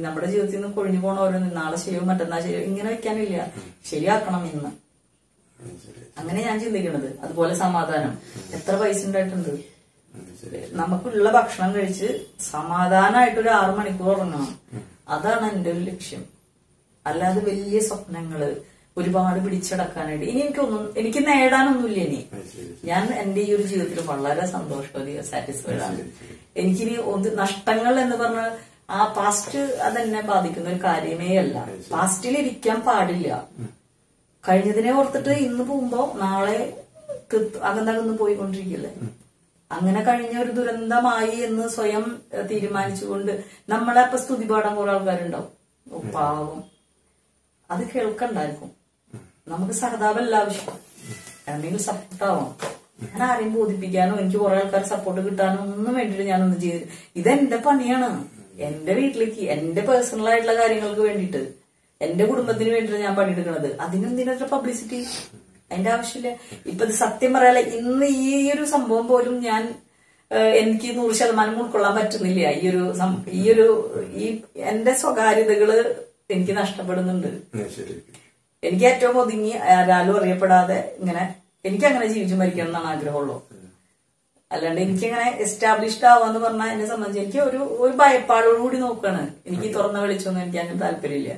നമ്മുടെ ജീവിതത്തിൽ നിന്ന് കൊഴിഞ്ഞു പോണവരുണ്ട്. നാളെ ശരിയോ മറ്റന്നാ ശരിയോ ഇങ്ങനെ വെക്കാനില്ല, ശരിയാക്കണം ഇന്ന്. അങ്ങനെ ഞാൻ ചിന്തിക്കണത്. അതുപോലെ സമാധാനം, എത്ര പൈസ ഉണ്ടായിട്ടുണ്ട്, നമുക്കുള്ള ഭക്ഷണം കഴിച്ച് സമാധാനമായിട്ട് ഒരു ആറു മണിക്കൂർ ഉറങ്ങണം, അതാണ് എന്റെ ഒരു ലക്ഷ്യം. അല്ലാതെ വലിയ സ്വപ്നങ്ങള് ഒരുപാട് പിടിച്ചടക്കാനായിട്ട് ഇനി എനിക്കൊന്നും എനിക്ക് നേടാനൊന്നുമില്ല. ഇനി ഞാൻ എന്റെ ഈ ഒരു ജീവിതത്തിൽ വളരെ സന്തോഷവധികം സാറ്റിസ്ഫൈഡ് ആണ്. എനിക്കിനി ഒന്ന് നഷ്ടങ്ങൾ എന്ന് പറഞ്ഞാൽ ആ പാസ്റ്റ് അതെന്നെ ബാധിക്കുന്ന ഒരു കാര്യമേ അല്ല. പാസ്റ്റിൽ ഇരിക്കാൻ പാടില്ല. കഴിഞ്ഞതിനെ ഓർത്തിട്ട് ഇന്ന് പോകുമ്പോ നാളെ അകന്നകന്ന് പോയിക്കൊണ്ടിരിക്കല്ലേ. അങ്ങനെ കഴിഞ്ഞ ഒരു ദുരന്തമായി എന്ന് സ്വയം തീരുമാനിച്ചുകൊണ്ട് നമ്മളെ ഇപ്പൊ സ്തുതിപാടാൻ കുറെ ആൾക്കാരുണ്ടാവും. പാവം, അത് കേൾക്കണ്ടായിരിക്കും. നമുക്ക് സഹതാപല്ല ആവശ്യം, എന്തെങ്കിലും സപ്പോർട്ടാവാം. ഞാൻ ആരെയും ബോധിപ്പിക്കാനോ എനിക്ക് കുറെ ആൾക്കാർ സപ്പോർട്ട് കിട്ടാനോ ഒന്നും വേണ്ടിയിട്ട് ഞാനൊന്നും ചെയ്തു. ഇതെന്റെ പണിയാണ്. എന്റെ വീട്ടിലേക്ക് എന്റെ പേഴ്സണൽ ആയിട്ടുള്ള കാര്യങ്ങൾക്ക് വേണ്ടിയിട്ട് എന്റെ കുടുംബത്തിന് വേണ്ടിയിട്ട് ഞാൻ പണിയെടുക്കണത്. അതിനെന്തിനത്ര പബ്ലിസിറ്റി, അതിന്റെ ആവശ്യമില്ല. ഇപ്പൊ ഇത് സത്യം പറയാല്ലേ, ഇന്ന് ഈ ഒരു സംഭവം പോലും ഞാൻ എനിക്ക് നൂറ് ശതമാനം ഉൾക്കൊള്ളാൻ പറ്റുന്നില്ല. ഈ ഒരു ഈ ഒരു ഈ എന്റെ സ്വകാര്യതകള് എനിക്ക് നഷ്ടപ്പെടുന്നുണ്ട്. എനിക്ക് ഏറ്റവും ഒതുങ്ങി ആരാലും അറിയപ്പെടാതെ ഇങ്ങനെ എനിക്ക് അങ്ങനെ ജീവിച്ചു മരിക്കണം എന്നാണ് ആഗ്രഹമുള്ളൂ. അല്ലാണ്ട് എനിക്കിങ്ങനെ എസ്റ്റാബ്ലിഷ്ഡ് ആവാന്ന് പറഞ്ഞാൽ എന്നെ സംബന്ധിച്ച് എനിക്ക് ഒരു ഒരു ഭയപ്പാടോടുകൂടി നോക്കുകയാണ്. എനിക്ക് തുറന്ന വെളിച്ചൊന്നും എനിക്ക് അങ്ങനെ താല്പര്യമില്ല.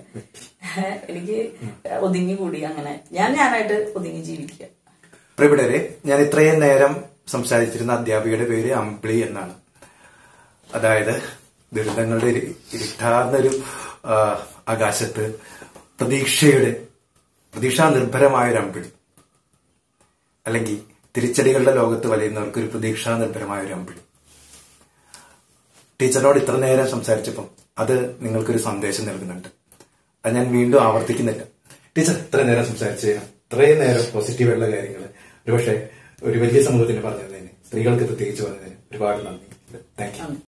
എനിക്ക് ഒതുങ്ങി കൂടി അങ്ങനെ ഞാൻ ഞാനായിട്ട് ഒതുങ്ങി ജീവിക്കുക. പ്രിയപ്പെട്ടവരെ, ഞാൻ ഇത്രയും നേരം സംസാരിച്ചിരുന്ന അധ്യാപികയുടെ പേര് അമ്പിളി എന്നാണ്. അതായത് ദുരിതങ്ങളുടെ ഇരുട്ടാർന്നൊരു ആകാശത്ത് പ്രതീക്ഷയുടെ പ്രതീക്ഷാ നിർഭരമായൊരു അമ്പിളി, അല്ലെങ്കിൽ തിരിച്ചടികളുടെ ലോകത്ത് വലയുന്നവർക്ക് ഒരു പ്രതീക്ഷാ നിർഭരമായൊരു അമ്പിളി. ടീച്ചറിനോട് ഇത്ര നേരം സംസാരിച്ചപ്പം അത് നിങ്ങൾക്കൊരു സന്ദേശം നൽകുന്നുണ്ട്. അത് ഞാൻ വീണ്ടും ആവർത്തിക്കുന്നില്ല. ടീച്ചർ ഇത്ര നേരം സംസാരിച്ച് ഇത്രയും നേരം പോസിറ്റീവായുള്ള കാര്യങ്ങൾ ഒരുപക്ഷെ ഒരു വലിയ സമൂഹത്തിന് പറഞ്ഞു തന്നതിന്, സ്ത്രീകൾക്ക് പ്രത്യേകിച്ച് പറഞ്ഞതിന് ഒരുപാട് നന്ദി. Thank U.